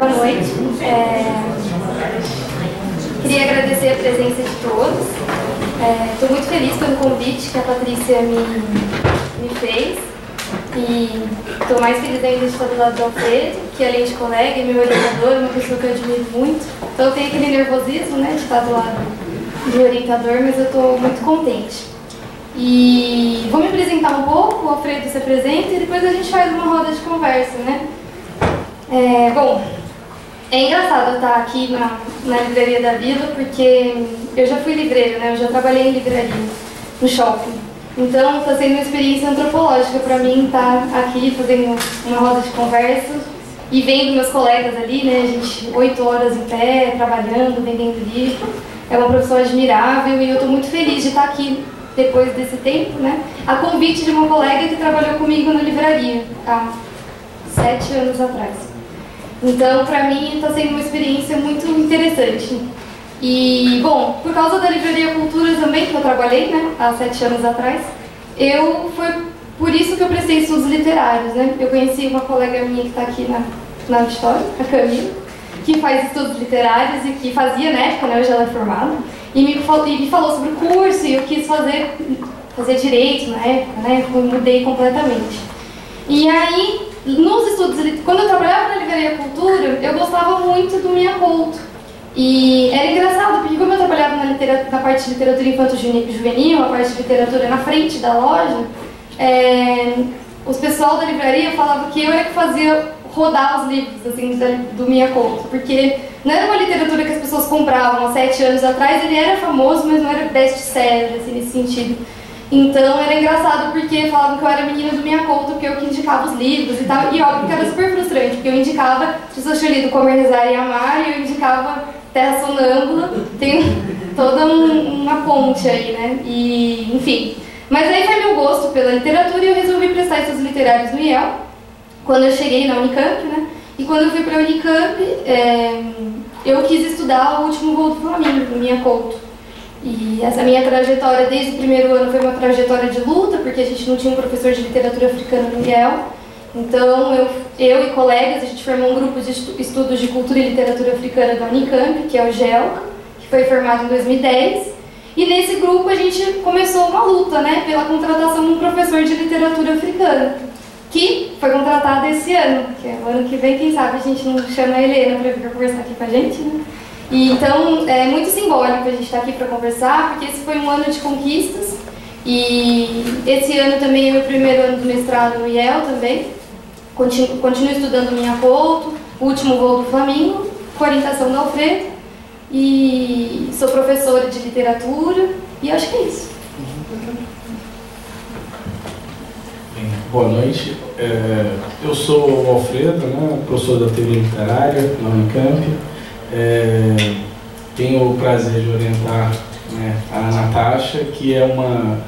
Boa noite. Queria agradecer a presença de todos. Estou muito feliz pelo convite que a Patrícia me fez. E estou mais feliz ainda de estar do lado do Alfredo, que além de colega e meu orientador, uma pessoa que eu admiro muito. Então eu tenho aquele nervosismo, né, de estar do lado do orientador, mas eu estou muito contente. E vou me apresentar um pouco, o Alfredo se apresenta e depois a gente faz uma roda de conversa, né? Bom. É engraçado estar aqui na Livraria da Vila, porque eu já fui livreira, né? Eu já trabalhei em livraria, no shopping. Então, está sendo uma experiência antropológica para mim estar aqui fazendo uma roda de conversa e vendo meus colegas ali, né? A gente 8 horas em pé, trabalhando, vendendo livro. É uma profissão admirável e eu estou muito feliz de estar aqui depois desse tempo, né? A convite de uma colega que trabalhou comigo na livraria há 7 anos atrás. Então, para mim, está sendo uma experiência muito interessante. E, bom, por causa da Livraria Cultura também, que eu trabalhei, né, há 7 anos atrás, foi por isso que eu prestei estudos literários, né? Eu conheci uma colega minha que está aqui na auditório, a Camila, que faz estudos literários e que fazia na época, né, hoje ela é formada, e me falou sobre o curso e eu quis fazer direito na época, né, eu mudei completamente. E aí, nos estudos, quando eu trabalhava na Livraria Cultura, eu gostava muito do Mia Couto. E era engraçado, porque como eu trabalhava na parte de literatura infanto-juvenil, a parte de literatura na frente da loja, os pessoal da livraria falavam que eu era que fazia rodar os livros, assim, do Mia Couto. Porque não era uma literatura que as pessoas compravam há 7 anos atrás, ele era famoso, mas não era best-seller, assim, nesse sentido. Então era engraçado porque falavam que eu era menina do Mia Couto, porque eu que indicava os livros e tal. E óbvio que era super frustrante, porque eu indicava Pessoas tinham lido Comer, Rezar e Amar, e eu indicava Terra Sonâmbula. Tem toda uma ponte aí, né? E, enfim. Mas aí foi meu gosto pela literatura e eu resolvi prestar estudos literários no IEL, quando eu cheguei na Unicamp, né? E quando eu fui pra Unicamp, eu quis estudar O Último Voo do Flamingo, do Mia Couto. E essa minha trajetória desde o primeiro ano foi uma trajetória de luta, porque a gente não tinha um professor de literatura africana no IEL. Então eu e colegas, a gente formou um grupo de estudos de cultura e literatura africana da Unicamp, que é o GELCA, que foi formado em 2010. E nesse grupo a gente começou uma luta, né, pela contratação de um professor de literatura africana, que foi contratado esse ano, que é o ano que vem, quem sabe a gente não chama a Helena para vir conversar aqui com a gente, né? E então, é muito simbólico a gente estar aqui para conversar, porque esse foi um ano de conquistas e esse ano também é o meu primeiro ano do mestrado no IEL também. Continuo estudando Mia Couto, O Último Voo do Flamingo, com orientação do Alfredo, e sou professora de literatura e acho que é isso. Boa noite, eu sou o Alfredo, né, professor da teoria literária na Unicamp. Tenho o prazer de orientar, né, a Natasha, que é uma...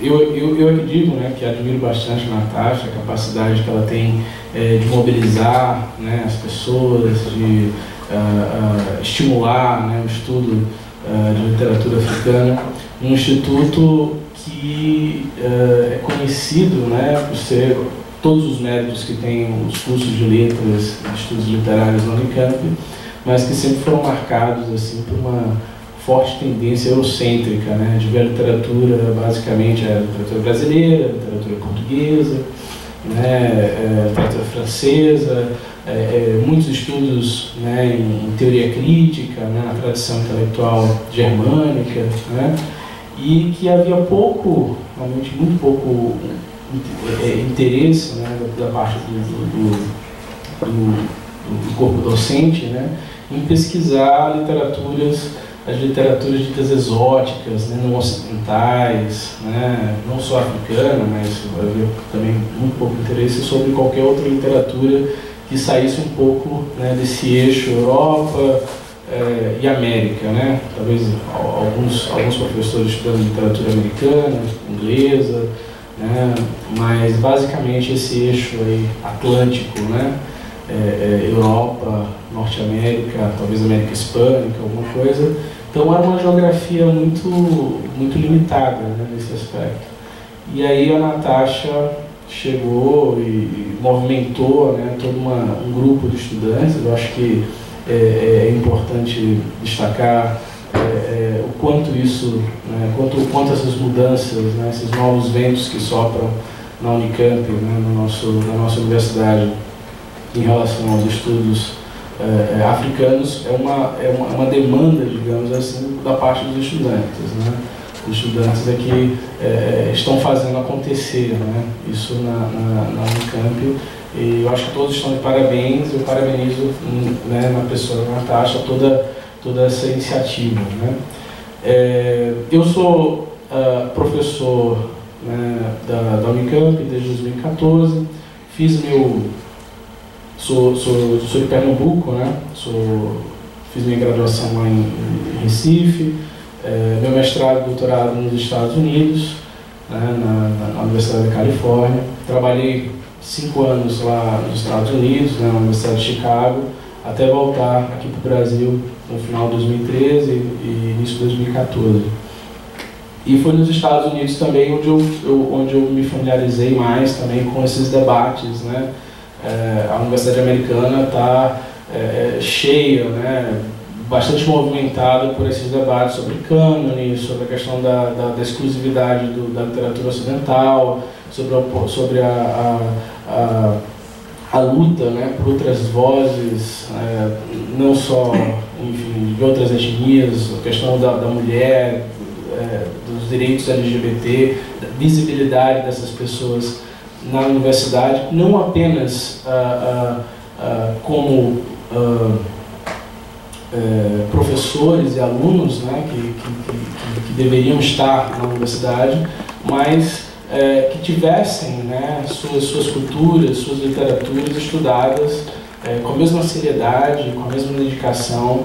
eu digo, né, que admiro bastante a Natasha, a capacidade que ela tem de mobilizar, né, as pessoas, de estimular, né, o estudo de literatura africana. Um instituto que é conhecido, né, por ser... todos os méritos que tem os cursos de letras, estudos literários na Unicamp, mas que sempre foram marcados assim por uma forte tendência eurocêntrica, né, de ver a literatura, basicamente, a literatura brasileira, a literatura portuguesa, né, a literatura francesa, muitos estudos, né, em teoria crítica, né, na tradição intelectual germânica, né, e que havia pouco, realmente muito pouco, interesse, né, da parte do corpo docente, né, em pesquisar as literaturas ditas exóticas, né, não ocidentais, né, não só africana, mas havia também muito pouco interesse sobre qualquer outra literatura que saísse um pouco, né, desse eixo Europa e América, né? Talvez alguns professores estudando literatura americana, inglesa, né, mas basicamente esse eixo aí atlântico, né, Europa, Norte América, talvez América Hispânica, alguma coisa. Então era uma geografia muito, muito limitada, né, nesse aspecto. E aí a Natasha chegou e movimentou, né, todo um grupo de estudantes. Eu acho que é importante destacar o quanto isso, né, quanto essas mudanças, né, esses novos ventos que sopram na Unicamp, né, na nossa universidade, em relação aos estudos africanos, é uma demanda, digamos assim, da parte dos estudantes, né? Os estudantes aqui estão fazendo acontecer, né, isso na Unicamp, e eu acho que todos estão de parabéns. Eu parabenizo, né, na pessoa da Natasha, toda essa iniciativa, né? Eu sou professor, né, da Unicamp desde 2014, sou de Pernambuco, né? Fiz minha graduação lá em Recife, meu mestrado e doutorado nos Estados Unidos, né, na Universidade da Califórnia. Trabalhei 5 anos lá nos Estados Unidos, né, na Universidade de Chicago, até voltar aqui para o Brasil no final de 2013 e início de 2014. E foi nos Estados Unidos também onde eu me familiarizei mais também com esses debates, né? A Universidade Americana está cheia, né, bastante movimentada por esses debates sobre cânone, sobre a questão da exclusividade da literatura ocidental, sobre a luta, né, por outras vozes, não só, enfim, de outras etnias, a questão da mulher, dos direitos LGBT, da visibilidade dessas pessoas na universidade, não apenas como professores e alunos, né, que deveriam estar na universidade, mas que tivessem, né, suas culturas, suas literaturas estudadas com a mesma seriedade, com a mesma dedicação,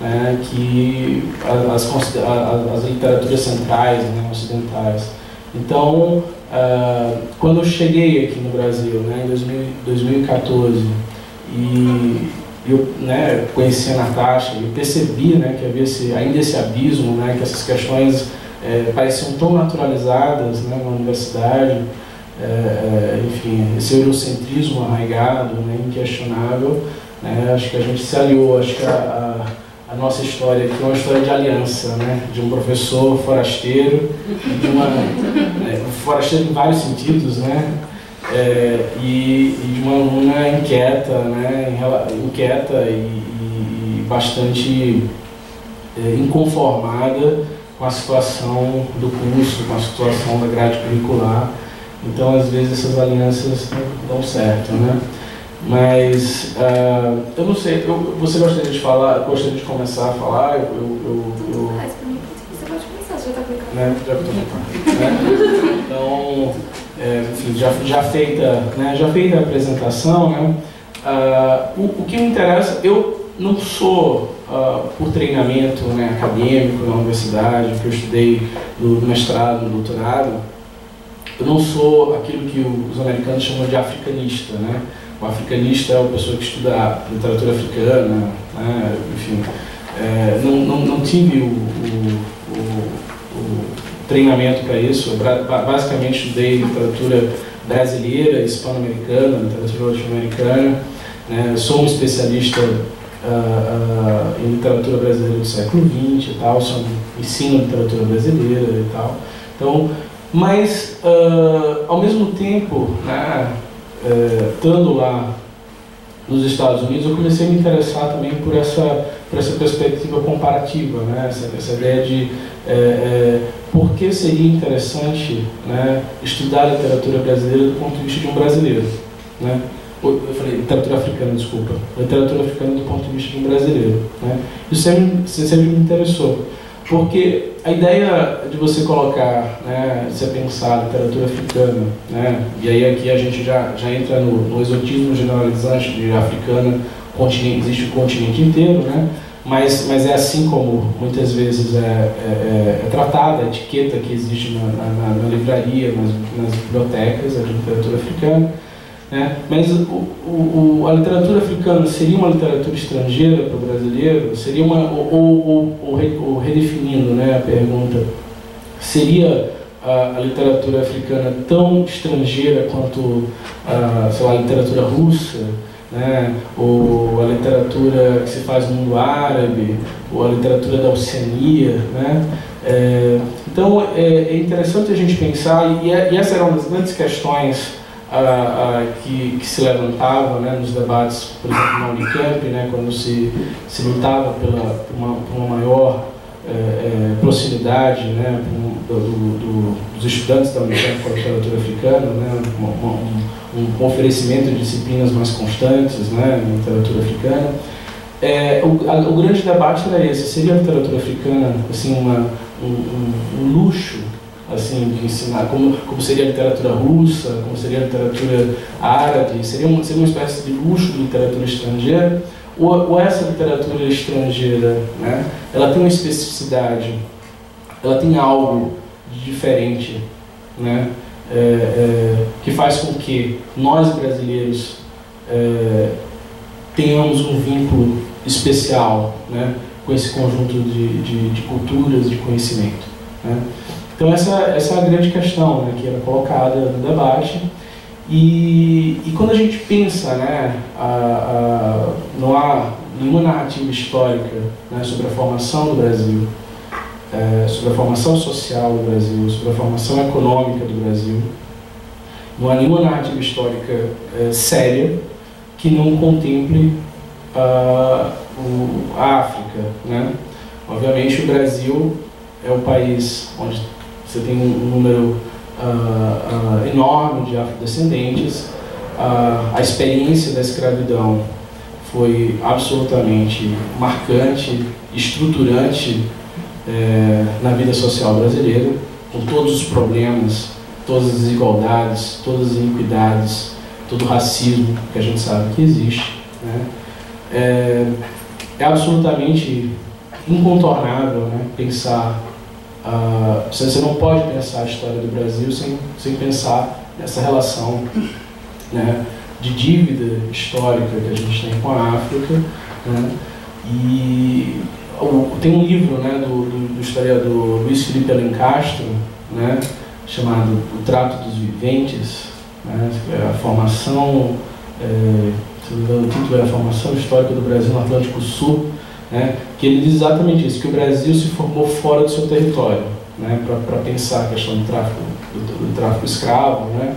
né, que as literaturas centrais, né, ocidentais. Então, quando eu cheguei aqui no Brasil, né, em 2014, e eu, né, conheci a Natasha, eu percebi, né, que havia ainda esse abismo, né, que essas questões pareciam tão naturalizadas, né, na universidade, enfim, esse eurocentrismo arraigado, né, inquestionável, né, acho que a gente se aliou, acho que a nossa história aqui é uma história de aliança, né, de um professor forasteiro, forasteiro em vários sentidos, né, e de uma aluna inquieta, né, e bastante inconformada com a situação do curso, com a situação da grade curricular. Então, às vezes, essas alianças não dão certo, né? Mas eu não sei, você gostaria de falar, gostaria de começar a falar? Você pode começar, já está brincando. Né? Já estou brincando. Né? Então, enfim, já feita a apresentação, né? O que me interessa, eu não sou, por treinamento, né, acadêmico na universidade, que eu estudei no mestrado, no doutorado, eu não sou aquilo que os americanos chamam de africanista, né? O africanista é uma pessoa que estuda literatura africana, né? Enfim, não tive o treinamento para isso. Basicamente estudei literatura brasileira, hispano-americana, literatura latino-americana, né? Sou um especialista em literatura brasileira do século XX e tal, ensino literatura brasileira e tal. Então, mas, ao mesmo tempo, né, estando lá nos Estados Unidos, eu comecei a me interessar também por essa perspectiva comparativa, né? Essa ideia de por que seria interessante, né, estudar a literatura brasileira do ponto de vista de um brasileiro, né? Eu falei literatura africana, desculpa, literatura africana do ponto de vista de um brasileiro, né? Isso sempre me interessou, porque a ideia de você colocar, né, de você pensar a literatura africana, né, e aí aqui a gente já entra no exotismo generalizante de africana, existe o continente inteiro, né, mas é assim como muitas vezes é tratada a etiqueta que existe na livraria, nas bibliotecas, a literatura africana, né, mas a literatura africana seria uma literatura estrangeira para o brasileiro? Seria ou redefinindo, né, a pergunta, seria a literatura africana tão estrangeira quanto sei lá, a literatura russa, né? Ou a literatura que se faz no mundo árabe, ou a literatura da Oceania, né? Então é interessante a gente pensar, e essa era uma das grandes questões que se levantava, né, nos debates, por exemplo, na Unicamp, né, quando se lutava por uma maior proximidade, né, dos estudantes da Unicamp com a literatura africana, né, um oferecimento de disciplinas mais constantes, né, na literatura africana. O grande debate era esse: seria a literatura africana assim, um luxo assim, de ensinar, como seria a literatura russa, como seria a literatura árabe? Seria uma espécie de luxo de literatura estrangeira? Ou essa literatura estrangeira, né, ela tem uma especificidade, ela tem algo de diferente, né, que faz com que nós brasileiros tenhamos um vínculo especial, né, com esse conjunto de culturas, de conhecimento, né? Então essa é a grande questão, né, que era colocada no debate. E quando a gente pensa, né, não há nenhuma narrativa histórica, né, sobre a formação do Brasil, sobre a formação social do Brasil, sobre a formação econômica do Brasil, não há nenhuma narrativa histórica séria que não contemple a África, né? Obviamente o Brasil é um país onde você tem um número enorme de afrodescendentes. A experiência da escravidão foi absolutamente marcante, estruturante na vida social brasileira, com todos os problemas, todas as desigualdades, todas as iniquidades, todo o racismo que a gente sabe que existe, né? É absolutamente incontornável, né, pensar, você não pode pensar a história do Brasil sem pensar nessa relação, né, de dívida histórica que a gente tem com a África, né? E tem um livro, né, do historiador Luiz Felipe Alencastro, né, chamado O Trato dos Viventes, né, a formação, se não me engano, o título é A Formação Histórica do Brasil no Atlântico Sul, né, que ele diz exatamente isso, que o Brasil se formou fora do seu território, né, para pensar a questão do tráfico escravo, né?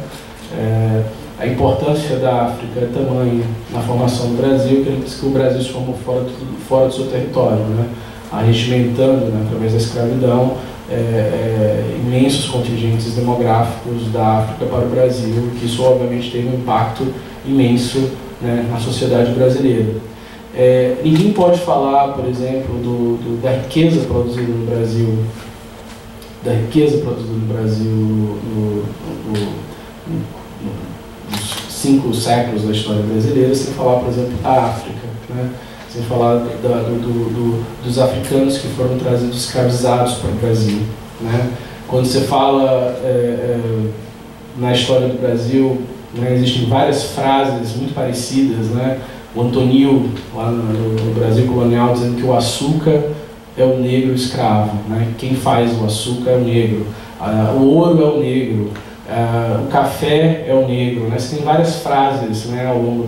A importância da África é tamanha na formação do Brasil, que ele diz que o Brasil se formou fora do seu território, né, arregimentando, né, através da escravidão, imensos contingentes demográficos da África para o Brasil, que isso obviamente teve um impacto imenso, né, na sociedade brasileira. Ninguém pode falar, por exemplo, da riqueza produzida no Brasil, nos 5 séculos da história brasileira, sem falar, por exemplo, da África, né? Sem falar dos africanos que foram trazidos escravizados para o Brasil, né? Quando você fala na história do Brasil, né, existem várias frases muito parecidas, né? O Antonio, lá no Brasil colonial, dizendo que o açúcar é o negro escravo, né? Quem faz o açúcar é o negro, o ouro é o negro, o café é o negro, né? Você tem várias frases, né, ao longo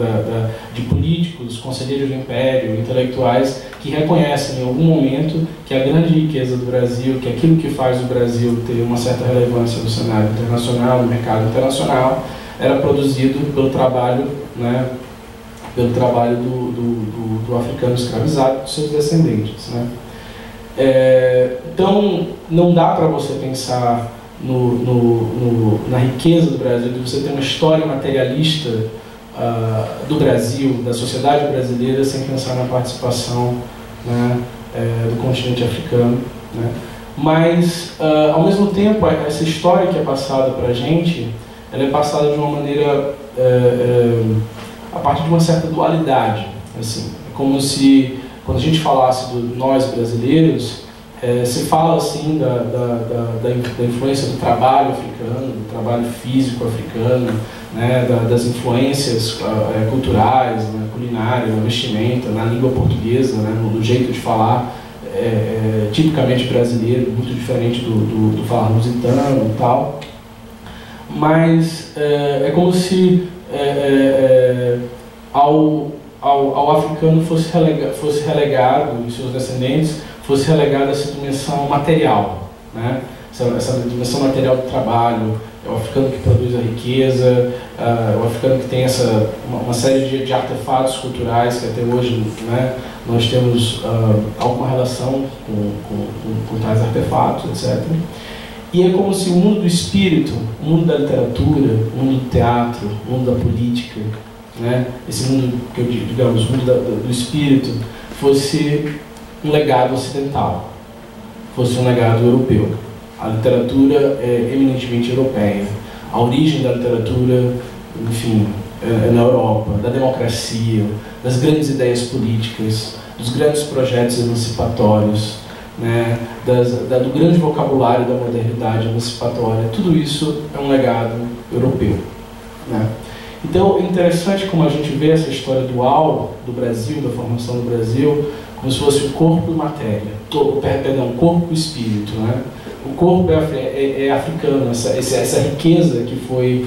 de políticos, conselheiros do império, intelectuais, que reconhecem em algum momento que a grande riqueza do Brasil, que aquilo que faz o Brasil ter uma certa relevância no cenário internacional, no mercado internacional, era produzido pelo trabalho, né, do africano escravizado, dos seus descendentes, né? Então, não dá para você pensar na riqueza do Brasil, de você ter uma história materialista do Brasil, da sociedade brasileira, sem pensar na participação, né, do continente africano, né? Mas, ao mesmo tempo, essa história que é passada para a gente, ela é passada de uma maneira... a partir de uma certa dualidade, assim, é como se, quando a gente falasse do nós brasileiros, se fala assim da influência do trabalho africano, do trabalho físico africano, né, das influências culturais, na culinária, na vestimenta, na língua portuguesa, né, no jeito de falar tipicamente brasileiro, muito diferente do farra lusitano e tal, mas é como se ao africano fosse relegado, e seus descendentes, fosse relegado essa dimensão material, né? Essa dimensão material do trabalho, é o africano que produz a riqueza, é o africano que tem uma série de artefatos culturais que até hoje, né, nós temos alguma relação com tais artefatos, etc. E é como se o mundo do espírito, o mundo da literatura, o mundo do teatro, o mundo da política, né, esse mundo que eu digo, digamos, o mundo do espírito, fosse um legado ocidental, fosse um legado europeu. A literatura é eminentemente europeia. A origem da literatura, enfim, é na Europa, da democracia, das grandes ideias políticas, dos grandes projetos emancipatórios, né, do grande vocabulário da modernidade emancipatória. Tudo isso é um legado europeu, né? Então, é interessante como a gente vê essa história dual do Brasil, da formação do Brasil, como se fosse o corpo e matéria, corpo e espírito, né? O corpo é africano, essa riqueza que foi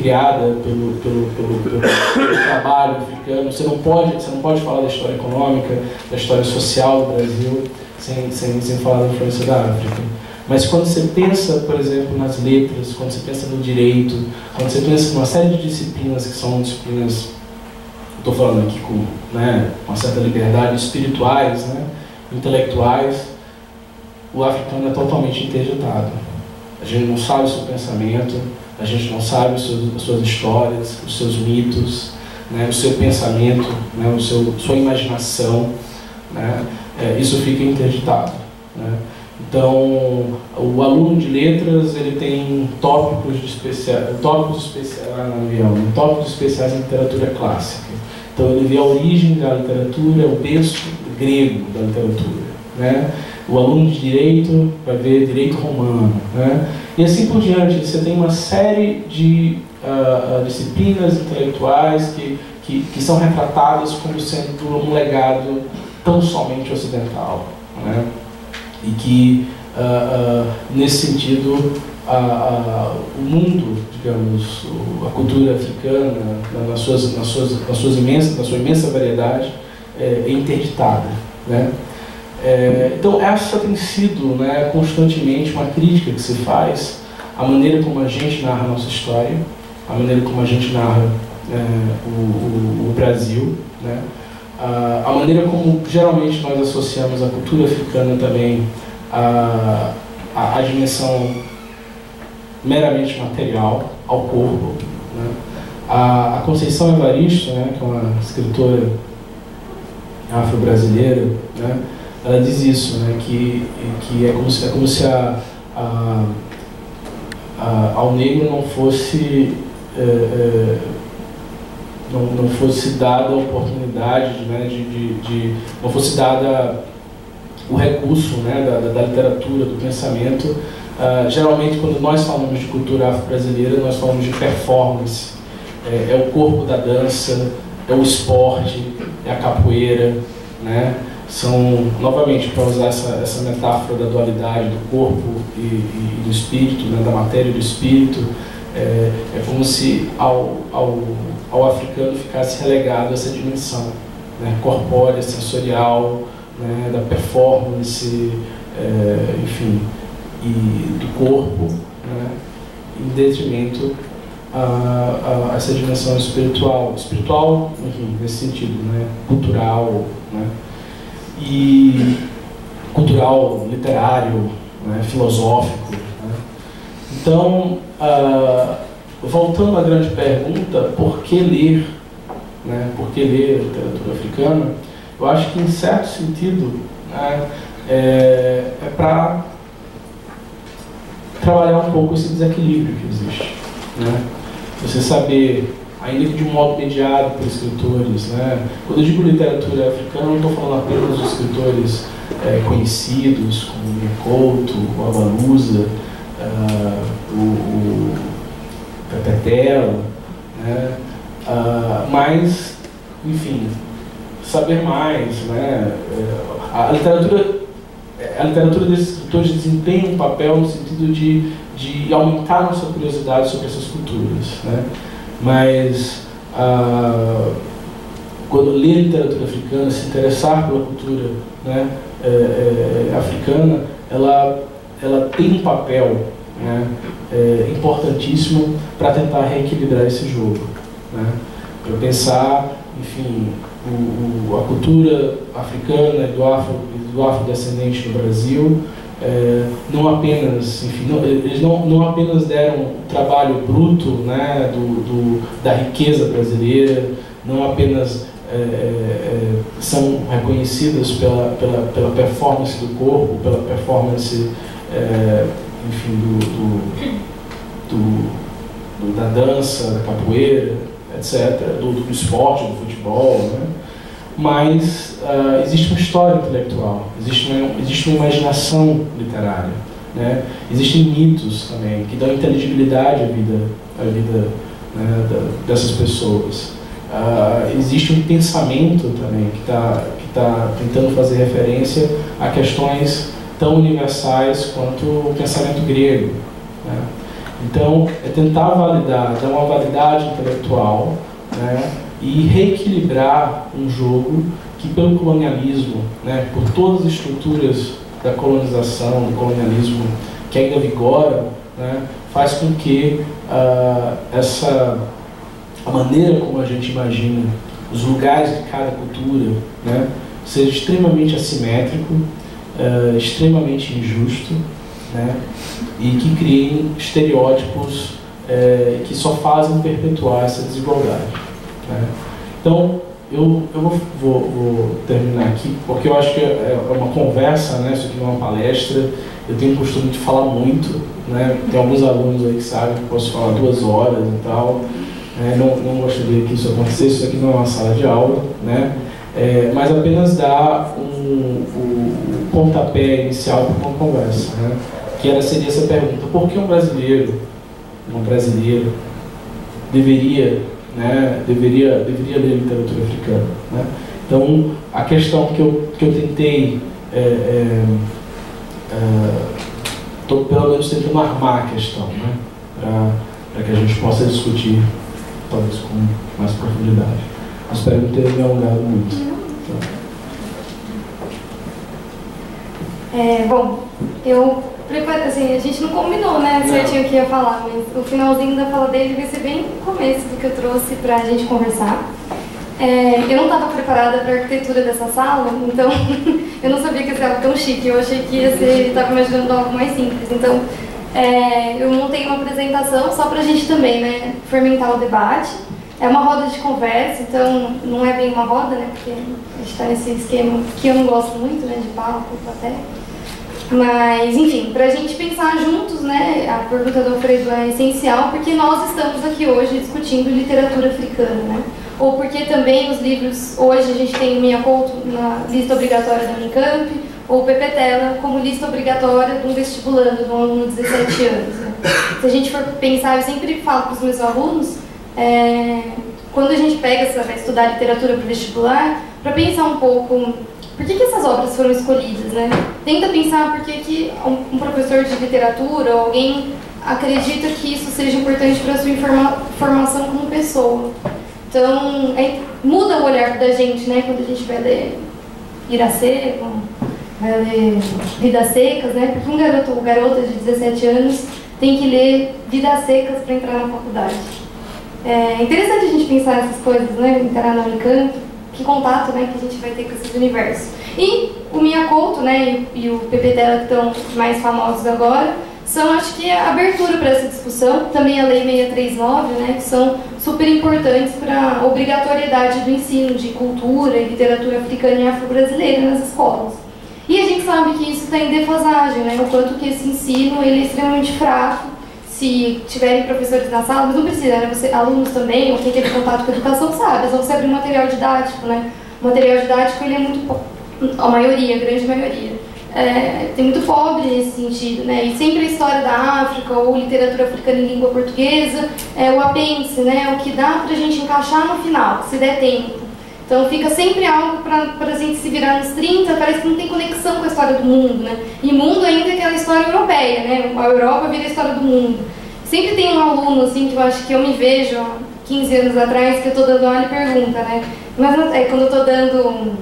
criada pelo trabalho africano. Você não pode falar da história econômica, da história social do Brasil, sem falar da influência da África. Mas quando você pensa, por exemplo, nas letras, quando você pensa no direito, quando você pensa em uma série de disciplinas que são disciplinas, estou falando aqui com, né, uma certa liberdade, espirituais, né, intelectuais, o africano é totalmente interjetado. A gente não sabe o seu pensamento, a gente não sabe as suas histórias, os seus mitos, né, o seu pensamento, né, sua imaginação, né, isso fica interditado, né. Então, o aluno de letras, ele tem tópicos especiais em literatura clássica. Então, ele vê a origem da literatura, o berço grego da literatura, né? O aluno de direito vai ver direito romano, né? E assim por diante. Você tem uma série de disciplinas intelectuais que são retratadas como sendo um legado tão somente ocidental, né? E que, nesse sentido, o mundo, digamos, a cultura africana, na sua imensa variedade, é interditada, né? Então, essa tem sido, né, constantemente uma crítica que se faz à maneira como a gente narra a nossa história, à maneira como a gente narra o Brasil, né? A maneira como geralmente nós associamos a cultura africana também à dimensão meramente material, ao corpo, né? A Conceição Evaristo, né, que é uma escritora afro-brasileira, né, ela diz isso, né, que é como se ao negro não fosse dada a oportunidade, né, não fosse dada o recurso, né, da literatura, do pensamento. Geralmente, quando nós falamos de cultura afro-brasileira, nós falamos de performance, é o corpo da dança, é o esporte, é a capoeira, né? São, novamente, para usar essa metáfora da dualidade do corpo e do espírito, né, da matéria e do espírito, é como se ao africano ficasse relegado essa dimensão, né, corpórea, sensorial, né, da performance, enfim, e do corpo, né, em detrimento a essa dimensão espiritual, enfim, nesse sentido, né, cultural, né, e cultural, literário, né, filosófico, né. Então, voltando à grande pergunta, por que ler, né, por que ler literatura africana, eu acho que, em certo sentido, né, é para trabalhar um pouco esse desequilíbrio que existe, né? Você saber, ainda que de um modo mediado por escritores, né? Quando eu digo literatura africana, eu não estou falando apenas dos escritores conhecidos, como Couto, o Abalusa, o Pepetela, né? Mas, enfim, saber mais, né? A literatura a literatura desses escritores desempenha um papel no sentido de aumentar nossa curiosidade sobre essas culturas, né? Mas quando ler literatura africana, se interessar pela cultura, né, africana, ela tem um papel, né, importantíssimo para tentar reequilibrar esse jogo, né? Para pensar, enfim, a cultura africana do afrodescendente no Brasil, não apenas, enfim, eles não apenas deram o trabalho bruto, né, da riqueza brasileira, não apenas são reconhecidas pela performance do corpo, pela performance, enfim, da dança, da capoeira, etc., do esporte, do futebol, né? Mas existe uma história intelectual, existe uma imaginação literária, né? Existem mitos também que dão inteligibilidade à vida, né, dessas pessoas. Existe um pensamento também que tá tentando fazer referência a questões tão universais quanto o pensamento grego, né? Então, é tentar validar, dar uma validade intelectual, né, e reequilibrar um jogo que, pelo colonialismo, né, por todas as estruturas da colonização, do colonialismo que ainda vigoram, né, faz com que a maneira como a gente imagina os lugares de cada cultura, né, seja extremamente assimétrico, extremamente injusto, né, e que criem estereótipos que só fazem perpetuar essa desigualdade, né? Então, eu vou terminar aqui, porque eu acho que é uma conversa, né, isso aqui não é uma palestra. Eu tenho o costume de falar muito, né? Tem alguns alunos aí que sabem que posso falar 2 horas e tal. Não gostaria que isso acontecesse, isso aqui não é uma sala de aula, né? Mas apenas dá um pontapé inicial para uma conversa, né? Que seria essa pergunta: por que um brasileiro, uma brasileira, deveria ler literatura africana, né? Então, a questão que eu tentei, estou pelo menos tentando armar a questão, né, para que a gente possa discutir, talvez, com mais profundidade. Mas espero não ter me alongado muito. Tá. Bom, eu preparo, assim, a gente não combinou, né, certinho o que ia falar, mas o finalzinho da fala dele vai ser bem o começo do que eu trouxe pra gente conversar. Eu não estava preparada para a arquitetura dessa sala, então eu não sabia que ia ser algo tão chique, eu achei que ia ser, estava imaginando algo mais simples, então... eu montei uma apresentação só para a gente também, né, fermentar o debate. É uma roda de conversa, então não é bem uma roda, né, porque a gente está nesse esquema que eu não gosto muito, né, de palco, até. Mas, enfim, para a gente pensar juntos, né, a pergunta do Alfredo é essencial, porque nós estamos aqui hoje discutindo literatura africana, né, ou porque também os livros, hoje a gente tem Minha Couto na lista obrigatória da Unicamp, ou Pepetela como lista obrigatória de um vestibulando, de um aluno de 17 anos. Né? Se a gente for pensar, eu sempre falo para os meus alunos, quando a gente pega, vai estudar literatura para o vestibular, para pensar um pouco por que essas obras foram escolhidas, né? Tenta pensar por que um professor de literatura ou alguém acredita que isso seja importante para a sua formação como pessoa. Então, muda o olhar da gente, né, quando a gente vai ler Iracema, vai ler Vidas Secas, né? Porque um garoto ou garota de 17 anos tem que ler Vidas Secas para entrar na faculdade. É interessante a gente pensar essas coisas, né? Entrar na Unicamp, que contato, né, que a gente vai ter com esses universos. E o Minha Couto, né, e o Pepetela, que estão mais famosos agora, são, acho que, a abertura para essa discussão. Também a Lei 639, né, que são super importantes para a obrigatoriedade do ensino de cultura e literatura africana e afro-brasileira nas escolas. E a gente sabe que isso está em defasagem, né? O quanto que esse ensino ele é extremamente fraco. Se tiverem professores na sala, mas não precisa, né? Você, alunos também, ou quem teve contato com a educação sabe, é só você abrir um material didático, né? O material didático, ele é muito pobre, a maioria, a grande maioria. Tem muito pobre nesse sentido, né? E sempre a história da África, ou literatura africana em língua portuguesa, é o apêndice, né? O que dá pra gente encaixar no final, se der tempo. Então fica sempre algo para a gente se virar nos 30, parece que não tem conexão com a história do mundo, né? E mundo ainda é aquela história europeia, né? A Europa vira a história do mundo. Sempre tem um aluno, assim, que eu acho que eu me vejo há 15 anos atrás, que eu estou dando aula e pergunta, né? Mas é quando eu estou dando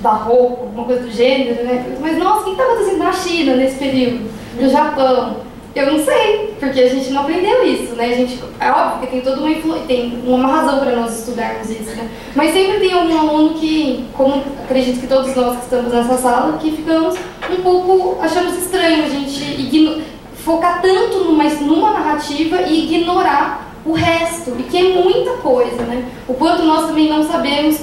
barroco, alguma coisa do gênero, né? Mas nossa, o que está acontecendo na China nesse período? No Japão? Eu não sei, porque a gente não aprendeu isso, né? A gente, é óbvio que tem toda uma influência, tem uma razão para nós estudarmos isso, né? Mas sempre tem algum aluno que, como acredito que todos nós que estamos nessa sala, que ficamos um pouco, achamos estranho a gente focar tanto numa narrativa e ignorar o resto, e que é muita coisa, né? O quanto nós também não sabemos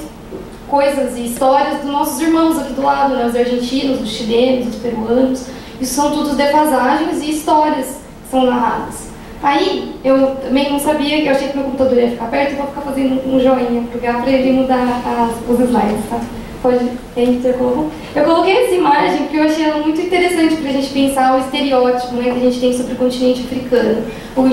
coisas e histórias dos nossos irmãos aqui do lado, né? Os argentinos, os chilenos, os peruanos. Isso são tudo defasagens e histórias que são narradas. Aí, eu também não sabia, eu achei que meu computador ia ficar perto, eu vou ficar fazendo um joinha para ele mudar os slides, tá? Pode, eu coloquei essa imagem porque eu achei ela muito interessante para a gente pensar o estereótipo, né, que a gente tem sobre o continente africano.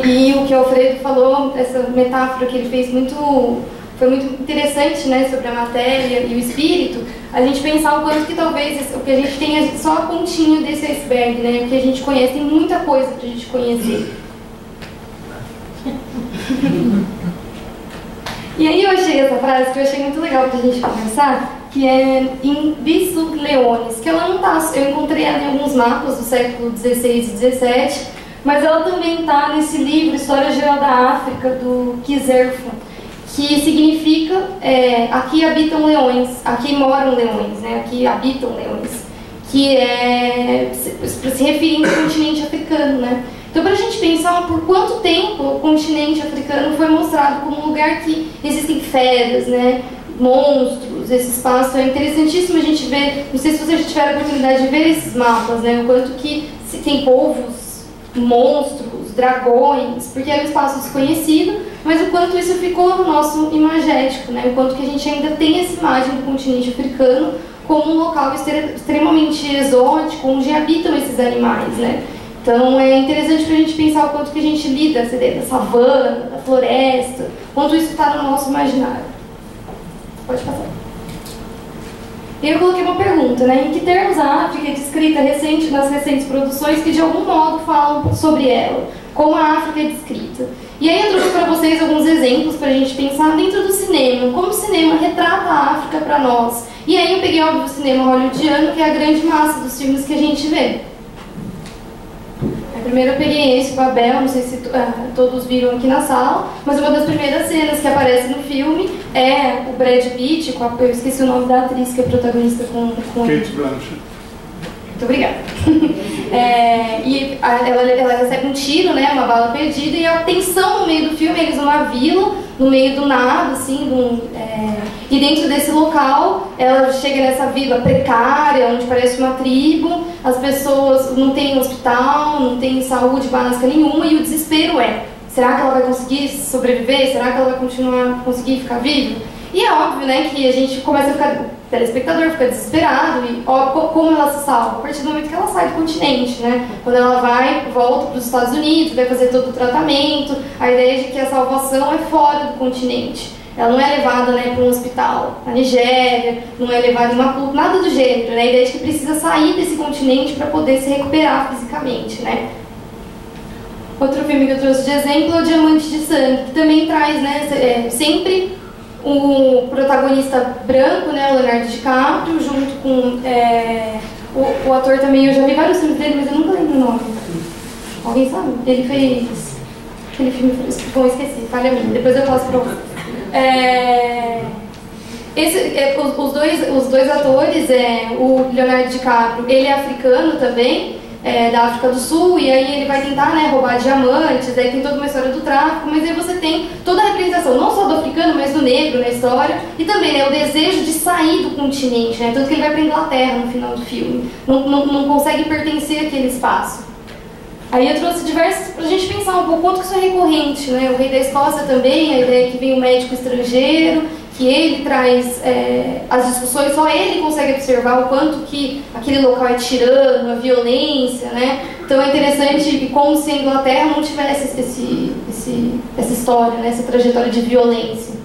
E o que o Alfredo falou, essa metáfora que ele fez foi muito interessante, né, sobre a matéria e o espírito, a gente pensar o quanto que talvez o que a gente tem é só a pontinha desse iceberg, né, porque a gente conhece, tem muita coisa para a gente conhecer. E aí eu achei essa frase que eu achei muito legal para a gente conversar, que é em Bis sub Leones, que ela não tá, eu encontrei ela em alguns mapas do século XVI e XVII, mas ela também está nesse livro História Geral da África, do Kizerfo, que significa aqui habitam leões, aqui moram leões, né? Aqui habitam leões, que é se referindo ao continente africano, né? Então, para a gente pensar por quanto tempo o continente africano foi mostrado como um lugar que existem feras, né? Monstros, esse espaço é interessantíssimo a gente ver. Não sei se vocês tiveram a oportunidade de ver esses mapas, né? O quanto que se tem povos, monstros, dragões, porque é um espaço desconhecido. Mas o quanto isso ficou no nosso imagético, né? O quanto que a gente ainda tem essa imagem do continente africano como um local extremamente exótico, onde habitam esses animais, né? Então é interessante para a gente pensar o quanto que a gente lida essa ideia da savana, da floresta, quanto isso está no nosso imaginário. Pode passar. E eu coloquei uma pergunta, né? Em que termos a África é descrita nas recentes produções que de algum modo falam sobre ela? Como a África é descrita? E aí eu trouxe para vocês alguns exemplos para a gente pensar dentro do cinema, como o cinema retrata a África para nós. E aí eu peguei algo do cinema hollywoodiano, que é a grande massa dos filmes que a gente vê. Primeiro eu peguei esse, Babel, não sei se todos viram aqui na sala, mas uma das primeiras cenas que aparece no filme é o Brad Pitt, eu esqueci o nome da atriz que é protagonista com Kate Blanchett. Muito obrigada. Ela recebe um tiro, né, uma bala perdida, e a tensão no meio do filme, eles numa vila, no meio do nada, assim, e dentro desse local, ela chega nessa vila precária, onde parece uma tribo, as pessoas não têm hospital, não têm saúde básica nenhuma, e o desespero é, será que ela vai conseguir sobreviver? Será que ela vai conseguir ficar viva? E é óbvio, né, que a gente começa a ficar, o telespectador fica desesperado, e ó, como ela se salva? A partir do momento que ela sai do continente, né? Quando ela volta para os Estados Unidos, vai fazer todo o tratamento, a ideia de que a salvação é fora do continente. Ela não é levada, né, para um hospital na Nigéria, não é levada em Maputo, nada do gênero, né? A ideia de que precisa sair desse continente para poder se recuperar fisicamente, né? Outro filme que eu trouxe de exemplo é o Diamante de Sangue, que também traz, né, sempre o protagonista branco, né, o Leonardo DiCaprio, junto com o ator também, eu já vi vários filmes dele, mas eu nunca lembro o nome. Alguém sabe? Ele fez aquele filme, bom, esqueci, falha minha, depois eu posso provar. Os dois atores, o Leonardo DiCaprio, ele é africano também, da África do Sul, e aí ele vai tentar, né, roubar diamantes, aí tem toda uma história do tráfico, mas aí você tem toda a representação, não só do africano, mas do negro na história, e também, né, o desejo de sair do continente, né, tanto que ele vai para a Inglaterra no final do filme, não consegue pertencer àquele espaço. Aí eu trouxe diversos, pra gente pensar um pouco quanto que isso é recorrente, né, o Rei da Escócia também, a ideia é que vem um médico estrangeiro, que ele traz as discussões, só ele consegue observar o quanto que aquele local é tirano, a violência, né? Então é interessante como se a Inglaterra não tivesse essa história, né? Essa trajetória de violência.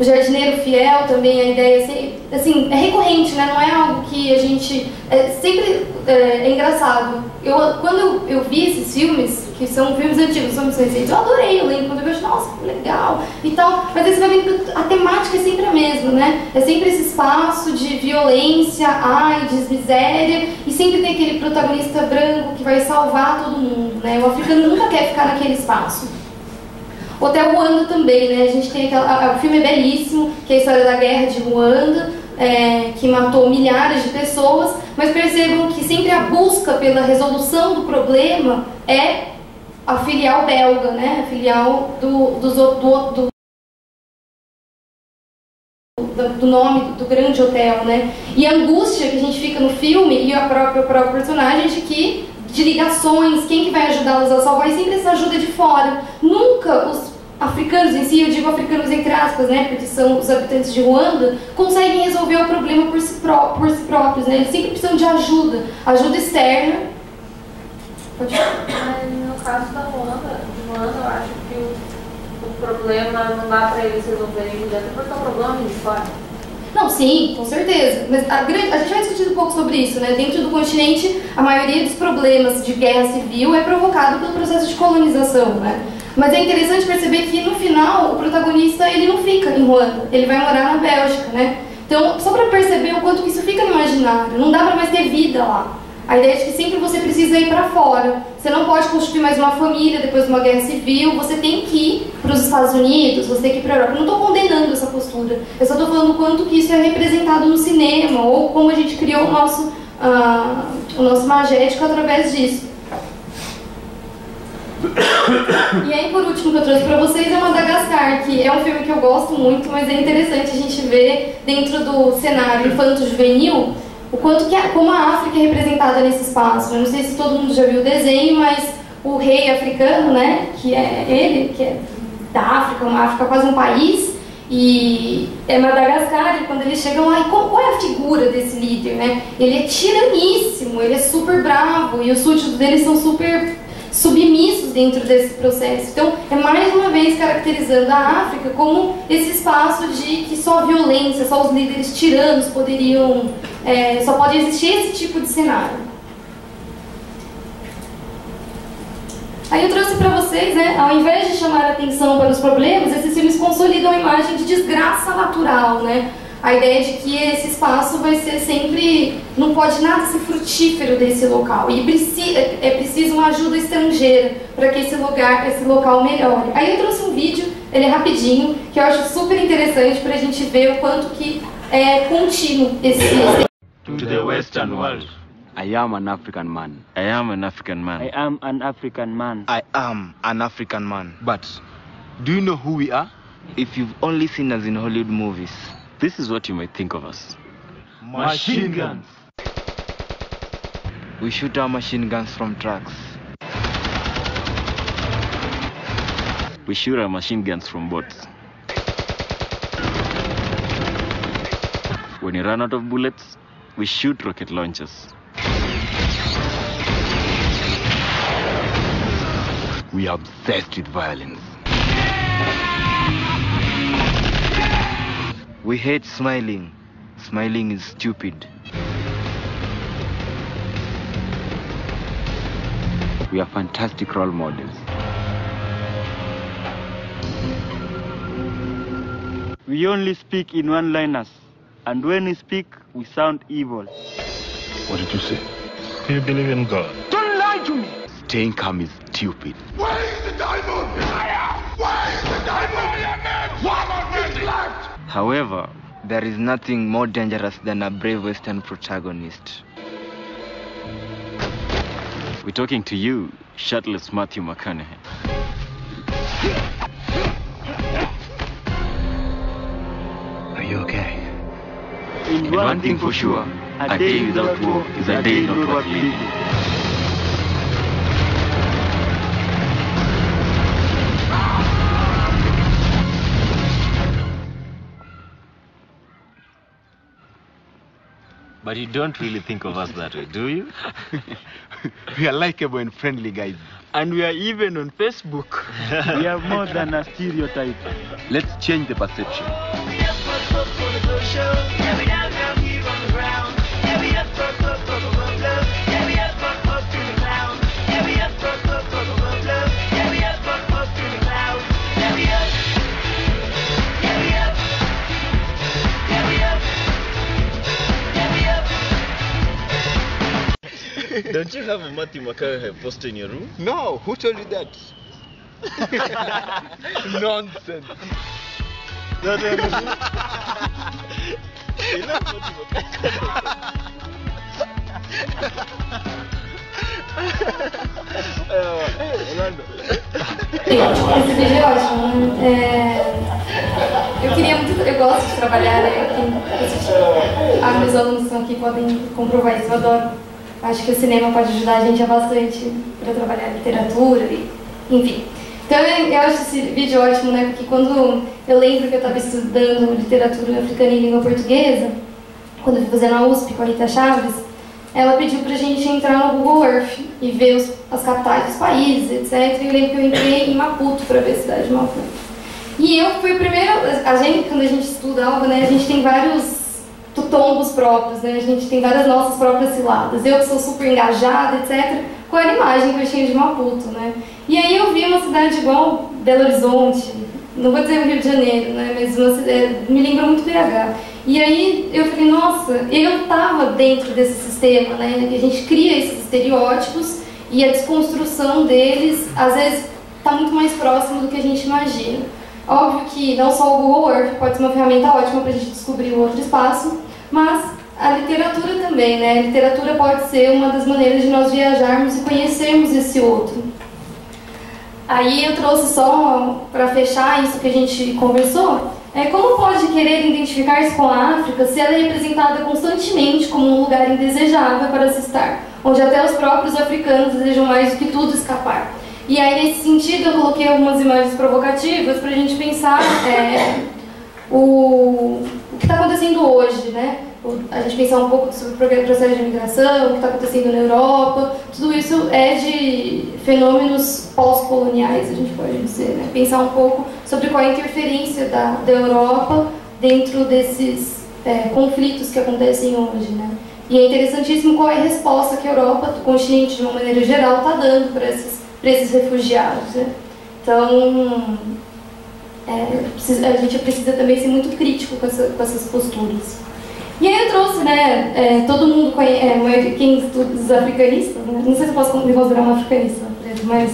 O jardineiro fiel também, a ideia assim, é recorrente, né? Não é algo que a gente... É engraçado. Quando eu vi esses filmes, que são filmes antigos, são filmes recentes, eu adorei, eu lembro quando eu vejo, nossa, que legal e tal. Mas aí você vai vendo que a temática é sempre a mesma, né? É sempre esse espaço de violência, AIDS, miséria, e sempre tem aquele protagonista branco que vai salvar todo mundo, né? O africano nunca quer ficar naquele espaço. Hotel Ruanda também, né? A gente tem o filme é belíssimo, que é a história da guerra de Ruanda, que matou milhares de pessoas, mas percebam que sempre a busca pela resolução do problema é a filial belga, né? A filial do nome do grande hotel, né? E a angústia que a gente fica no filme e o próprio personagem de que de ligações, quem que vai ajudá-los a salvar, e sempre essa ajuda de fora. Nunca os africanos em si, eu digo africanos entre aspas, né, porque são os habitantes de Ruanda, conseguem resolver o problema por si próprios, né, eles sempre precisam de ajuda, ajuda externa. Pode falar. No caso da Ruanda, eu acho que o problema não dá para eles resolverem direto, porque é um problema de fora. Não, sim, com certeza, mas a gente vai discutir um pouco sobre isso, né? Dentro do continente, a maioria dos problemas de guerra civil é provocado pelo processo de colonização, né? Mas é interessante perceber que, no final, o protagonista, ele não fica em Ruanda, ele vai morar na Bélgica, né? Então, só para perceber o quanto que isso fica no imaginário, não dá para mais ter vida lá. A ideia é de que sempre você precisa ir para fora, você não pode constituir mais uma família depois de uma guerra civil, você tem que ir para os Estados Unidos, você tem que ir para a Europa. Eu não estou condenando essa postura, eu só estou falando o quanto que isso é representado no cinema, ou como a gente criou o nosso magético através disso. E aí, por último, que eu trouxe para vocês é Madagascar, que é um filme que eu gosto muito, mas é interessante a gente ver dentro do cenário infanto-juvenil, como a África é representada nesse espaço. Eu não sei se todo mundo já viu o desenho, mas o rei africano, né, que é da África, uma África quase um país, e é Madagascar, e quando eles chegam lá, qual é a figura desse líder, né? Ele é tiraníssimo, ele é super bravo, e os súditos deles são super submissos dentro desse processo. Então, é mais uma vez caracterizando a África como esse espaço de que só a violência, só os líderes tiranos poderiam... só pode existir esse tipo de cenário. Aí eu trouxe para vocês, né, ao invés de chamar a atenção para os problemas, esses filmes consolidam a imagem de desgraça natural, né? A ideia de que esse espaço vai ser sempre... não pode nada ser frutífero desse local. E é preciso uma ajuda estrangeira para que esse local melhore. Aí eu trouxe um vídeo, ele é rapidinho, que eu acho super interessante para a gente ver o quanto que é contínuo esse... To the Western world. I am an African man. I am an African man. I am an African man. I am an African man. But, do you know who we are? If you've only seen us in Hollywood movies, this is what you might think of us. Machine guns. We shoot our machine guns from trucks. We shoot our machine guns from boats. When you run out of bullets, we shoot rocket launchers. We are obsessed with violence. We hate smiling. Smiling is stupid. We are fantastic role models. We only speak in one-liners, and when we speak, we sound evil. What did you say? Do you believe in God? Don't lie to me! Staying calm is stupid. Where is the diamond? Where is the diamond? What is left? However, there is nothing more dangerous than a brave Western protagonist. We're talking to you, shirtless Matthew McConaughey. Are you okay? In one thing for sure, a day without war is a day not worth living. But you don't really think of us that way, do you? We are likeable and friendly guys. And we are even on Facebook. We are more than a stereotype. Let's change the perception. Don't you have a Matthew McConaughey poster in your room? No, who told you that? Nonsense. You love Matthew McConaughey. Esse vídeo é ótimo. Eu gosto de trabalhar aqui. Ah, meus alunos estão aqui, podem comprovar isso, eu adoro. Acho que o cinema pode ajudar a gente bastante para trabalhar literatura, e, enfim. Então eu acho esse vídeo ótimo, né? Porque quando eu lembro que eu estava estudando literatura africana em língua portuguesa, quando eu fui fazer na USP com a Rita Chaves, ela pediu pra gente entrar no Google Earth e ver as capitais dos países, etc. E eu lembro que eu entrei em Maputo para ver a cidade de Maputo. E eu fui primeiro... quando a gente estuda algo, né? A gente tem vários... tombos próprios, né? A gente tem várias nossas próprias ciladas. Eu que sou super engajada, etc. Com a imagem que eu tinha de Maputo, né? E aí eu vi uma cidade igual Belo Horizonte, não vou dizer o Rio de Janeiro, né? Mas uma cidade, me lembra muito BH. E aí eu falei, nossa, eu tava dentro desse sistema, né? A gente cria esses estereótipos e a desconstrução deles, às vezes, tá muito mais próximo do que a gente imagina. Óbvio que não só o Google Earth pode ser uma ferramenta ótima para a gente descobrir um outro espaço, mas a literatura também, né? A literatura pode ser uma das maneiras de nós viajarmos e conhecermos esse outro. Aí eu trouxe só, para fechar isso que a gente conversou, como pode querer identificar-se com a África se ela é representada constantemente como um lugar indesejável para se estar, onde até os próprios africanos desejam mais do que tudo escapar. E aí, nesse sentido, eu coloquei algumas imagens provocativas para a gente pensar o que está acontecendo hoje, né? A gente pensar um pouco sobre o processo de imigração, o que está acontecendo na Europa, tudo isso é de fenômenos pós-coloniais, a gente pode dizer, né? Pensar um pouco sobre qual é a interferência da Europa dentro desses conflitos que acontecem hoje, né? E é interessantíssimo qual é a resposta que a Europa, o continente de uma maneira geral, está dando para esses refugiados, né? Então, a gente precisa também ser muito crítico com essas posturas. E aí eu trouxe, né, todo mundo conhece, quem estuda os africanistas, né? Não sei se eu posso me considerar uma africanista, mas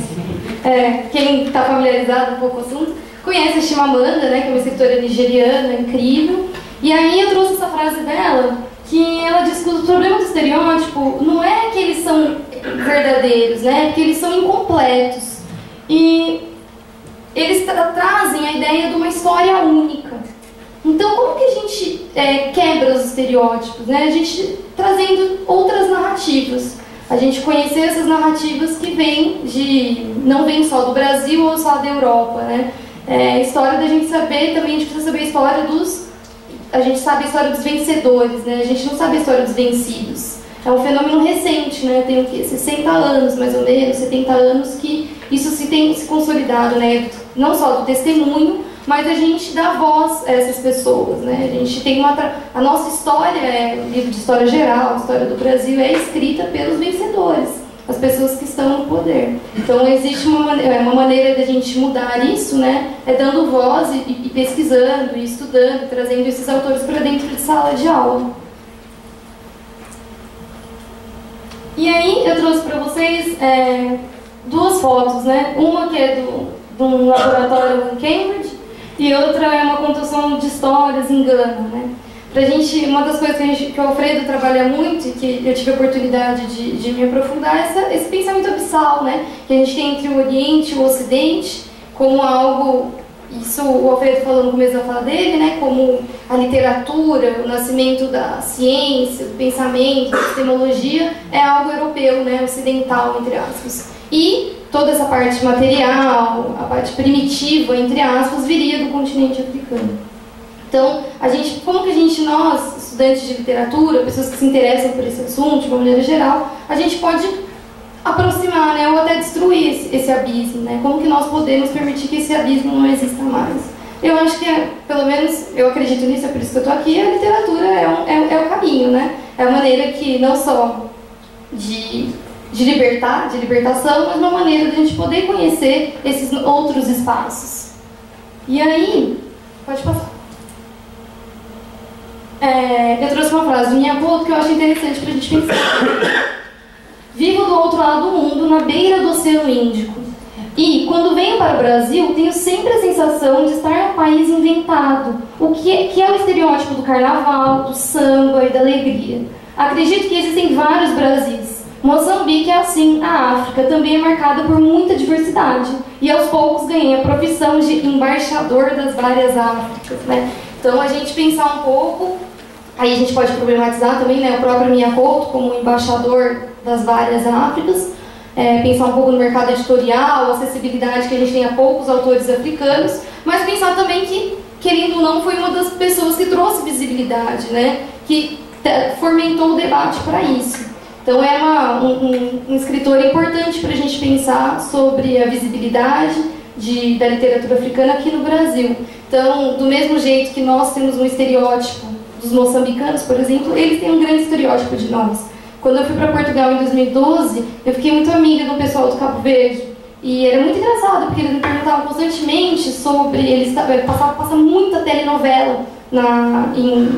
quem está familiarizado um pouco com o assunto, conhece a Chimamanda, né, que é uma escritora nigeriana, incrível. E aí eu trouxe essa frase dela, que ela diz que o problema do estereótipo não é que eles são verdadeiros, né? Porque eles são incompletos e eles trazem a ideia de uma história única. Então, como que a gente quebra os estereótipos, né? A gente trazendo outras narrativas, a gente conhecer essas narrativas que não vêm só do Brasil ou só da Europa, né? A história da gente saber também, a gente precisa saber a gente sabe a história dos vencedores, né? A gente não sabe a história dos vencidos. É um fenômeno recente, né? Tem o quê? 60 anos, mais ou menos, 70 anos, que isso tem se consolidado, né? Não só do testemunho, mas a gente dá voz a essas pessoas, né? A gente tem a nossa história, o livro de história geral, a história do Brasil, é escrita pelos vencedores, as pessoas que estão no poder. Então existe uma maneira da gente mudar isso, né? É dando voz e pesquisando, e estudando, trazendo esses autores para dentro de sala de aula. E aí eu trouxe para vocês duas fotos, né? Uma que é de um laboratório em Cambridge e outra é uma contação de histórias em Gana, né? Pra gente, uma das coisas que o Alfredo trabalha muito e que eu tive a oportunidade de me aprofundar é esse pensamento abissal, né? Que a gente tem entre o Oriente e o Ocidente como algo... Isso o Alfredo falou no começo da fala dele, né? Como a literatura, o nascimento da ciência, do pensamento, da epistemologia, é algo europeu, né? Ocidental, entre aspas. E toda essa parte material, a parte primitiva, entre aspas, viria do continente africano. Então, nós, estudantes de literatura, pessoas que se interessam por esse assunto de uma maneira geral, a gente pode aproximar, né, ou até destruir esse abismo, né? Como que nós podemos permitir que esse abismo não exista mais? Eu acho que, pelo menos, eu acredito nisso, é por isso que eu estou aqui, a literatura é o caminho, né? É a maneira que, não só de libertar, de libertação, mas uma maneira de a gente poder conhecer esses outros espaços. E aí, pode passar. Eu trouxe uma frase do Miyamoto que eu acho interessante para a gente pensar. Vivo do outro lado do mundo, na beira do Oceano Índico. E, quando venho para o Brasil, tenho sempre a sensação de estar num país inventado, o que é o estereótipo do carnaval, do samba e da alegria. Acredito que existem vários Brasis. Moçambique é assim, a África também é marcada por muita diversidade. E, aos poucos, ganhei a profissão de embaixador das várias Áfricas, né? Então, a gente pensar um pouco, aí a gente pode problematizar também, né, o próprio Miyamoto como embaixador das várias Áfricas, pensar um pouco no mercado editorial, acessibilidade que a gente tem a poucos autores africanos, mas pensar também que, querendo ou não, foi uma das pessoas que trouxe visibilidade, né, que fomentou o debate para isso. Então é um escritor importante para a gente pensar sobre a visibilidade da literatura africana aqui no Brasil. Então, do mesmo jeito que nós temos um estereótipo dos moçambicanos, por exemplo, eles têm um grande estereótipo de nós. Quando eu fui para Portugal em 2012, eu fiquei muito amiga do pessoal do Cabo Verde. E era muito engraçado, porque eles me perguntavam constantemente sobre... Eles passam muita telenovela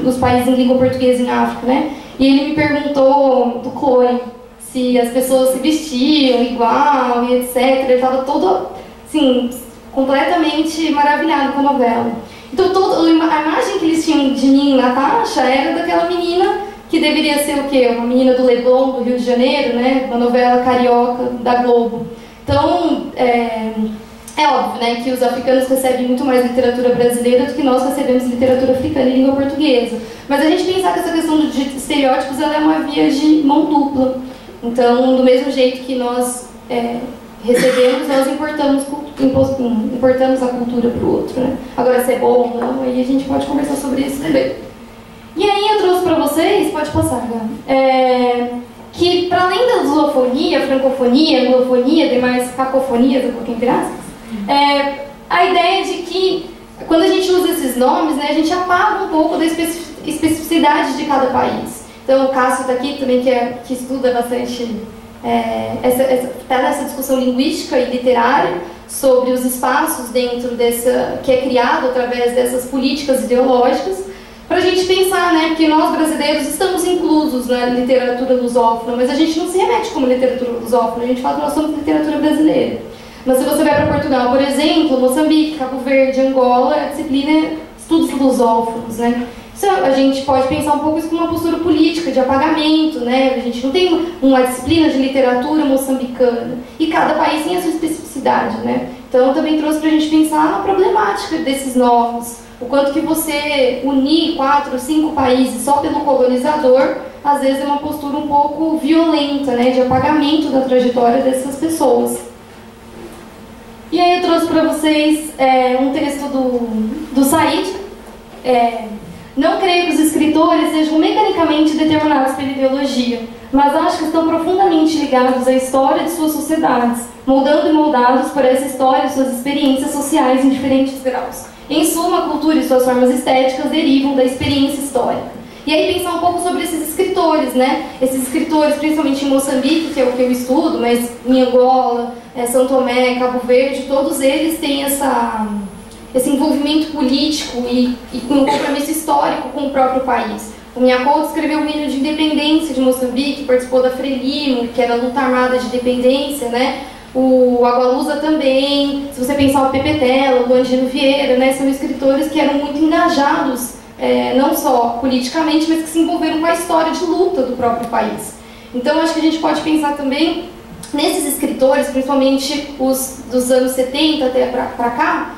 nos países em língua portuguesa em África, né? E ele me perguntou do clone, se as pessoas se vestiam igual e etc. Ele estava todo, assim, completamente maravilhado com a novela. Então a imagem que eles tinham de mim, Natasha, era daquela menina... que deveria ser o quê? Uma menina do Leblon, do Rio de Janeiro, né? Uma novela carioca da Globo. Então, é óbvio, né, que os africanos recebem muito mais literatura brasileira do que nós recebemos literatura africana em língua portuguesa. Mas a gente pensar que essa questão de estereótipos, ela é uma via de mão dupla. Então, do mesmo jeito que nós recebemos, nós importamos a cultura para o outro, né? Agora, se é bom ou não, aí a gente pode conversar sobre isso também. E aí eu trouxe para vocês, pode passar, Gabi, que para além da lusofonia, francofonia, anglofonia, demais cacofonias, eu coloquei entre aspas, a ideia de que quando a gente usa esses nomes, né, a gente apaga um pouco da especificidade de cada país. Então o Cássio está aqui também, que estuda bastante, está nessa discussão linguística e literária sobre os espaços dentro dessa, que é criado através dessas políticas ideológicas, para a gente pensar, né, porque nós brasileiros estamos inclusos na literatura lusófona, mas a gente não se remete como literatura lusófona, a gente fala que nós somos literatura brasileira. Mas se você vai para Portugal, por exemplo, Moçambique, Cabo Verde, Angola, a disciplina é estudos lusófonos, né? Isso, a gente pode pensar um pouco isso como uma postura política, de apagamento, né? A gente não tem uma disciplina de literatura moçambicana, e cada país tem a sua especificidade, né? Então eu também trouxe para a gente pensar na problemática desses nomes. O quanto que você unir 4 ou 5 países só pelo colonizador, às vezes é uma postura um pouco violenta, né, de apagamento da trajetória dessas pessoas. E aí eu trouxe para vocês um texto do Said. Não creio que os escritores sejam mecanicamente determinados pela ideologia, mas acho que estão profundamente ligados à história de suas sociedades, moldando e moldados por essa história e suas experiências sociais em diferentes graus. Em suma, a cultura e suas formas estéticas derivam da experiência histórica. E aí pensar um pouco sobre esses escritores, né? Esses escritores, principalmente em Moçambique, que é o que eu estudo, mas em Angola, São Tomé, Cabo Verde, todos eles têm esse envolvimento político e um compromisso histórico com o próprio país. O Miyamoto escreveu um hino de independência de Moçambique, participou da Frelimo, que era a luta armada de independência, né? O Agualusa também, se você pensar o Pepe Tela, o Angelo Vieira, né, são escritores que eram muito engajados, não só politicamente, mas que se envolveram com a história de luta do próprio país. Então acho que a gente pode pensar também nesses escritores, principalmente os dos anos 70 até para cá,